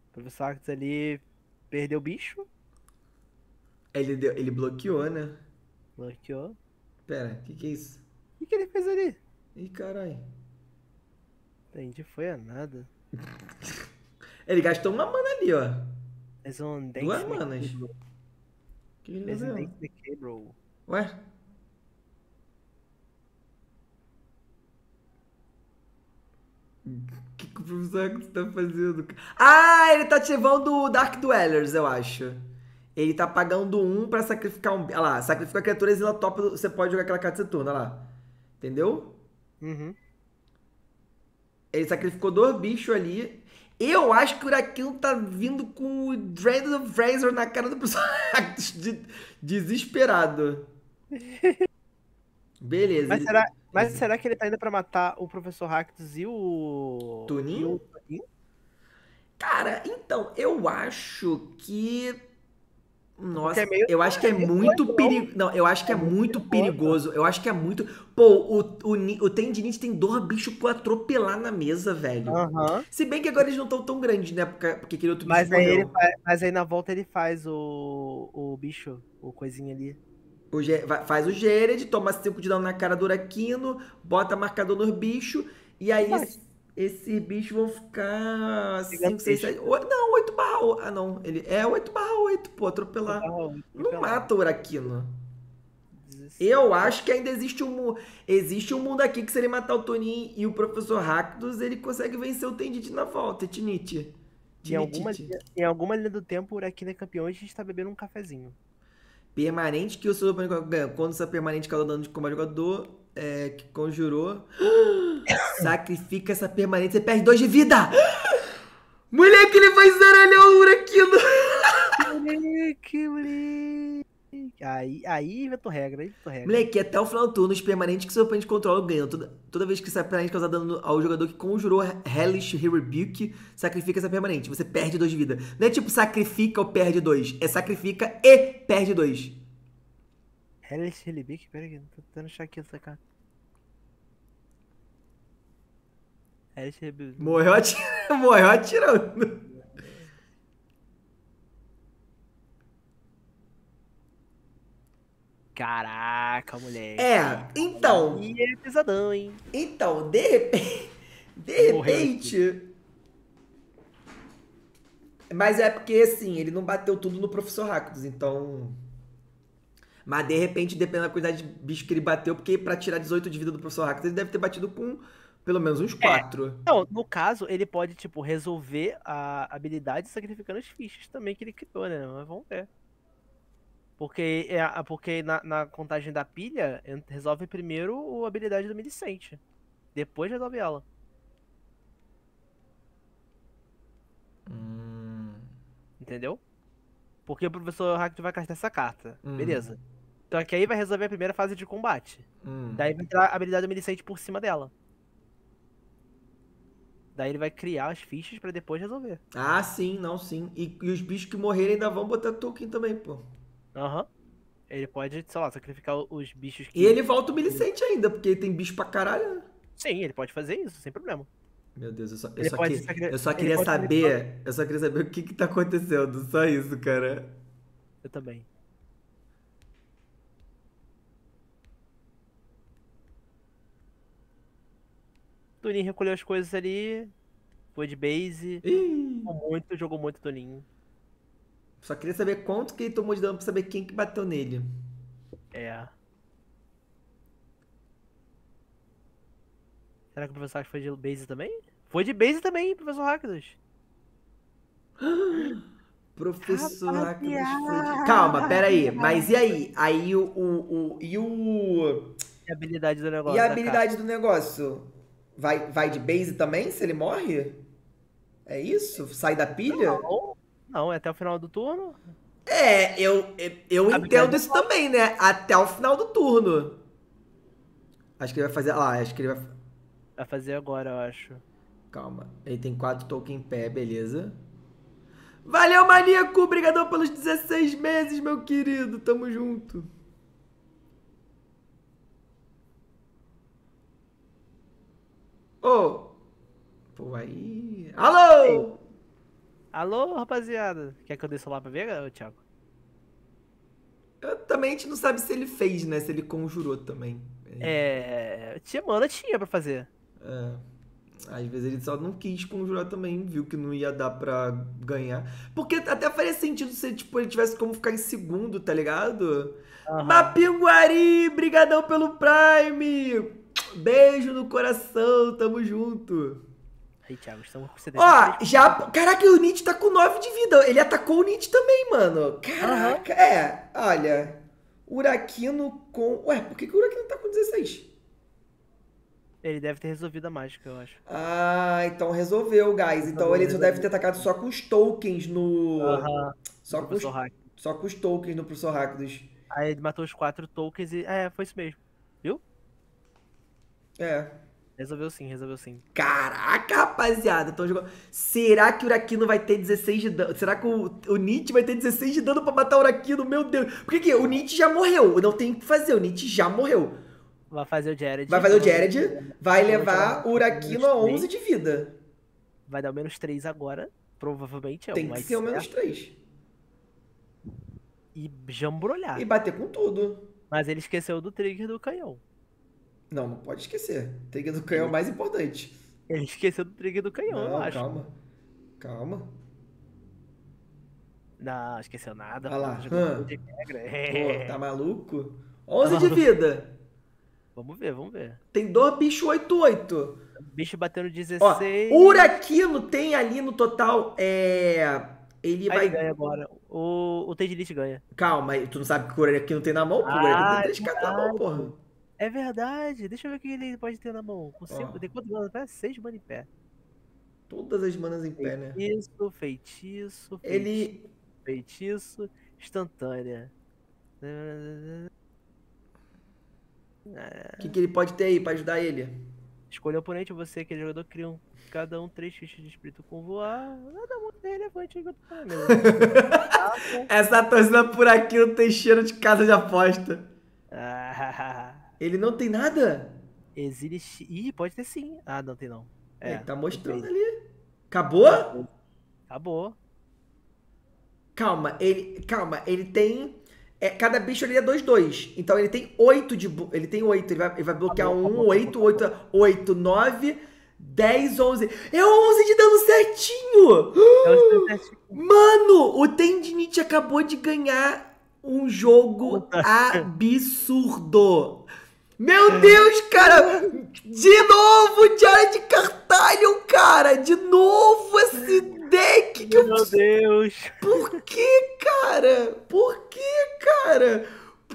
O Professor Hack ali perdeu o bicho. Ele, deu, ele bloqueou, né? Bloqueou. Pera, o que, que é isso? O que, que ele fez ali? Ih, caralho. Entendi, foi a nada. Ele gastou uma mana ali, ó. Mas um Duas manas. Que beleza. Ué? O que, que o Professor Hack tá fazendo? Ah, ele tá ativando o Dark Dwellers, eu acho. Ele tá pagando um pra sacrificar um... Olha lá, sacrifica a criatura, exila top, você pode jogar aquela carta de seu turno, olha lá. Entendeu? Uhum. Ele sacrificou dois bichos ali. Eu acho que o Uraquino tá vindo com o Dread of Razor na cara do pessoal. Desesperado. Beleza. Mas será, mas será que ele tá indo pra matar o Professor Hack e o... Tunin? E o... Cara, então, eu acho que... Nossa, é meio... eu acho que é muito perigoso. Não, eu acho que é muito perigoso. Eu acho que é muito. Pô, o, o, o Tendinite tem dois bichos pra atropelar na mesa, velho. Uhum. Se bem que agora eles não estão tão grandes, né? Porque, porque aquele outro bicho. Mas aí, ele faz, mas aí na volta ele faz o, o bicho, o coisinha ali. O, faz o Jared, toma cinco de dano na cara do Uraquino, bota marcador nos bichos, e aí. Mas... Esses bichos vão ficar cinco, seis, sete... Não, oito barra oito. Ah, não. Ele é oito barra oito, pô, atropelar. oito barra oito, não oito barra oito. Mata o Uraquino. Eu acho que ainda existe um, existe um mundo aqui que se ele matar o Tunin e o Professor Rakdos, ele consegue vencer o Tendinite na volta, Tinite. Em alguma, em alguma linha do tempo, o Uraquino é campeão e a gente tá bebendo um cafezinho. Permanente que o seu ganha. Quando essa permanente causa dano de combate jogador... É, que conjurou. Sacrifica essa permanente. Você perde dois de vida. Moleque, ele vai zaralhar o Uraquino. Moleque, moleque. Aí, aí, inventou regra, inventou regra. Moleque, até o final do turno, os permanentes que seu oponente controla ganham. Toda, toda vez que essa permanente causar dano ao jogador que conjurou Hellish Rebuke, sacrifica essa permanente. Você perde dois de vida. Não é tipo sacrifica ou perde dois. É sacrifica e perde dois. Hellish Rebuke? Pera aqui, tô tentando achar aqui essa carta. Hellish Rebuke. Morreu atirando. Morreu atirando. Caraca, moleque. É, então. E é pesadão, hein? Então, de repente. De repente. Mas é porque, assim, ele não bateu tudo no Professor Rakdos, então. Mas, de repente, dependendo da quantidade de bicho que ele bateu, porque pra tirar dezoito de vida do Professor Hack, ele deve ter batido com pelo menos uns quatro. É. Não, no caso, ele pode, tipo, resolver a habilidade sacrificando as fichas também que ele criou, né? Mas vamos ver. Porque, é, porque na, na contagem da pilha, resolve primeiro a habilidade do Millicent. Depois resolve ela. Hum. Entendeu? Porque o Professor Hack vai castar essa carta. Hum. Beleza. Então aqui aí vai resolver a primeira fase de combate. Hum. Daí vai entrar a habilidade do Millicent por cima dela. Daí ele vai criar as fichas pra depois resolver. Ah, sim, não, sim. E, e os bichos que morrerem ainda vão botar token também, pô. Aham. Uhum. Ele pode, sei lá, sacrificar os bichos que... E ele volta o Millicent ainda, porque ele tem bicho pra caralho, né? Sim, ele pode fazer isso, sem problema. Meu Deus, eu só, eu só, que, sacri... eu só queria saber... Sacrificar. Eu só queria saber o que que tá acontecendo. Só isso, cara. Eu também. Tunin recolheu as coisas ali, foi de base, Ih. jogou muito, jogou muito Tunin. Só queria saber quanto que ele tomou de dano pra saber quem que bateu nele. É. Será que o Professor Hack foi de base também? Foi de base também, Professor Hackdos. Professor Hackdos foi de... Calma, pera aí. Mas e aí? Aí o... o, o e o... E a habilidade do negócio. E a habilidade do negócio? Vai, vai de base também, se ele morre? É isso? Sai da pilha? Não, não, é até o final do turno. É, eu, eu entendo isso também, né? Até o final do turno. Acho que ele vai fazer... lá, acho que ele vai... Vai fazer agora, eu acho. Calma. Ele tem quatro tokens em pé, beleza. Valeu, Maníaco! Obrigadão pelos dezesseis meses, meu querido. Tamo junto. Ô! Oh. Pô, aí... Alô! Ei. Alô, rapaziada. Quer que eu dê celular pra ver, Thiago? Eu, também a gente não sabe se ele fez, né? Se ele conjurou também. É, tinha, mano, tinha pra fazer. É, às vezes ele só não quis conjurar também, viu que não ia dar pra ganhar. Porque até faria sentido se tipo, ele tivesse como ficar em segundo, tá ligado? Uhum. Mapinguari, brigadão pelo Prime! Beijo no coração, tamo junto! Aí, Thiago, estamos com C D. Ó, já... Caraca, o Nietzsche tá com nove de vida. Ele atacou o Nietzsche também, mano. Caraca. Uhum. É, olha. Uraquino com... Ué, por que, que o Uraquino tá com dezesseis? Ele deve ter resolvido a mágica, eu acho. Ah, então resolveu, guys. Então não, ele resolveu. Deve ter atacado só com os tokens no... Uhum. Só, no com os... só com os tokens no Professor Hack dos... Aí ele matou os quatro tokens e... É, foi isso mesmo. Viu? É. Resolveu sim, resolveu sim. Caraca, rapaziada. Tô jogando... Será que o Uraquino vai ter dezesseis de dano? Será que o, o Nietzsche vai ter dezesseis de dano pra matar o Uraquino? Meu Deus. Por que que o Nietzsche já morreu? Não tem o que fazer. O Nietzsche já morreu. Vai fazer o Jared. Vai fazer o Jared. Vai levar o Uraquino a onze de vida. Vai dar o menos três agora. Provavelmente é o mais certo. Tem que ser o menos três. E jambrolhar. E bater com tudo. Mas ele esqueceu do trigger do canhão. Não, não pode esquecer. O trigger do canhão é o mais importante. Ele esqueceu do trigger do canhão, não, eu acho. Calma. Calma. Não, esqueceu nada. Olha lá. Hum. De Pô, tá maluco? onze tá maluco. De vida. Vamos ver, vamos ver. Tem dois bichos oito oito. Bicho batendo dezesseis. O Uraquino tem ali no total, é... Ele aí vai... Ele ganha agora. O, o Tendinite ganha. Calma, tu não sabe que o Uraquino tem na mão? Ah, o Uraquino tem três K na mão, porra. É verdade. Deixa eu ver o que ele pode ter na mão. Com cinco, tem quantas manas em pé? seis manas em pé. Todas as manas em pé, né? Feitiço, feitiço, feitiço. Ele... Feitiço, instantânea. O que, que ele pode ter aí pra ajudar ele? Escolha o oponente, você, aquele jogador, cria um, cada um três fichas de espírito com voar. Nada muito relevante enquanto para mim. Essa torcida por aqui não tem cheiro de casa de aposta. Ah. Ele não tem nada? Exile. Ih, pode ter sim. Ah, não tem não. É, ele tá mostrando ali. Acabou? Acabou? Acabou. Calma, ele. Calma, ele tem. É, cada bicho ali é dois dois. Então ele tem oito de... Ele tem oito. Ele vai, ele vai bloquear tá bom, um, tá bom, oito, tá bom, oito, oito, nove, dez, onze. É onze de dano certinho! É onze. Mano, o Tendinite acabou de ganhar um jogo absurdo. Meu Deus, cara! De novo, Jared Carthalion, cara! De novo esse deck! Que Meu eu... Deus! Por que, cara? Por que, cara?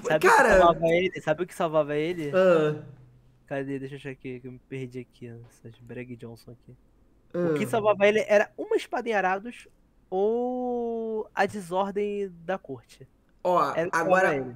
Sabe, cara... O que salvava ele? Sabe o que salvava ele? Ah. Cadê? Deixa eu achar aqui, que eu me perdi aqui. Essas Bragg Johnson aqui. Ah. O que salvava ele era uma espada em Arados ou a desordem da corte. Ó, era agora... Ele.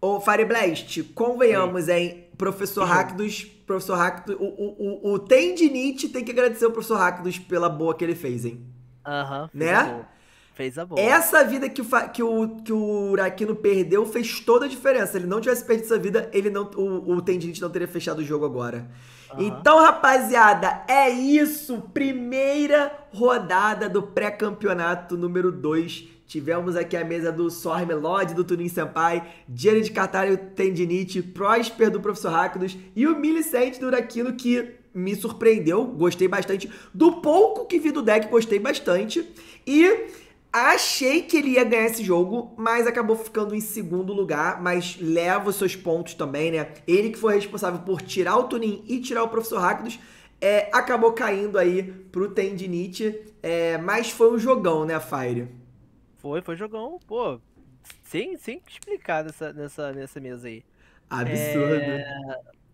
Ô, Fireblast, convenhamos, hein? Professor Hack dos... Professor Hack do, o, o, o Tendinite tem que agradecer o Professor Hack dos pela boa que ele fez, hein? Aham, uhum, né? A boa. Fez a boa. Essa vida que o, que o, que o Uraquino perdeu fez toda a diferença. Se ele não tivesse perdido essa vida, ele não, o, o Tendinite não teria fechado o jogo agora. Uhum. Então, rapaziada, é isso. Primeira rodada do pré-campeonato número dois. Tivemos aqui a mesa do Swarmlord, do Tunin Senpai, Jared Carthalion, Tendinite, Prosper do Professor Hackdos e o Millicent do Uraquino, que me surpreendeu, gostei bastante. Do pouco que vi do deck, gostei bastante. E achei que ele ia ganhar esse jogo, mas acabou ficando em segundo lugar, mas leva os seus pontos também, né? Ele que foi responsável por tirar o Tunin e tirar o Professor Hackdos, é, acabou caindo aí pro Tendinite, é, mas foi um jogão, né, Fire? Foi, foi jogão, pô, sem, sem explicar nessa, nessa, nessa mesa aí. Absurdo. É...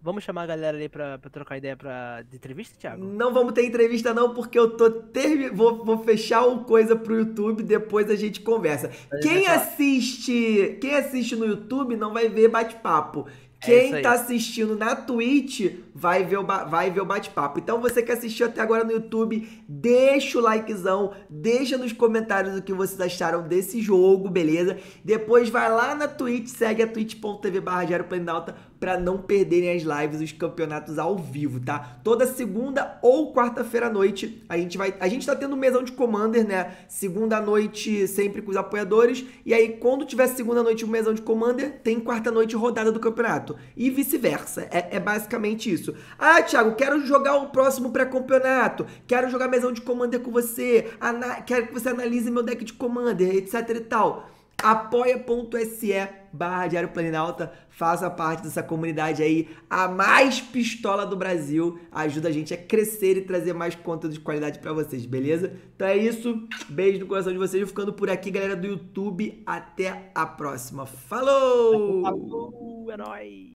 Vamos chamar a galera ali pra, pra trocar ideia pra... de entrevista, Thiago? Não vamos ter entrevista não, porque eu tô ter... vou, vou fechar uma coisa pro YouTube, depois a gente conversa. A gente quem, assiste... quem assiste no YouTube não vai ver bate-papo. Quem é tá assistindo na Twitch vai ver o, vai ver o bate-papo. Então você que assistiu até agora no YouTube, deixa o likezão, deixa nos comentários o que vocês acharam desse jogo, beleza? Depois vai lá na Twitch, segue a twitch ponto tv barra Diário Planinauta pra não perderem as lives, os campeonatos ao vivo, tá? Toda segunda ou quarta-feira à noite a gente vai... A gente tá tendo um mesão de Commander, né? Segunda à noite sempre com os apoiadores. E aí quando tiver segunda à noite o mesão de Commander, tem quarta à noite rodada do campeonato. E vice-versa, é, é basicamente isso. Ah, Thiago, quero jogar o próximo pré-campeonato, quero jogar mesão de Commander com você, quero que você analise meu deck de Commander, etc e tal. apoia.se barra Diário Planinauta, faça parte dessa comunidade aí, a mais pistola do Brasil, ajuda a gente a crescer e trazer mais conteúdo de qualidade pra vocês, beleza? Então é isso, beijo no coração de vocês, eu ficando por aqui, galera do YouTube, até a próxima, falou! Falou, é nóis!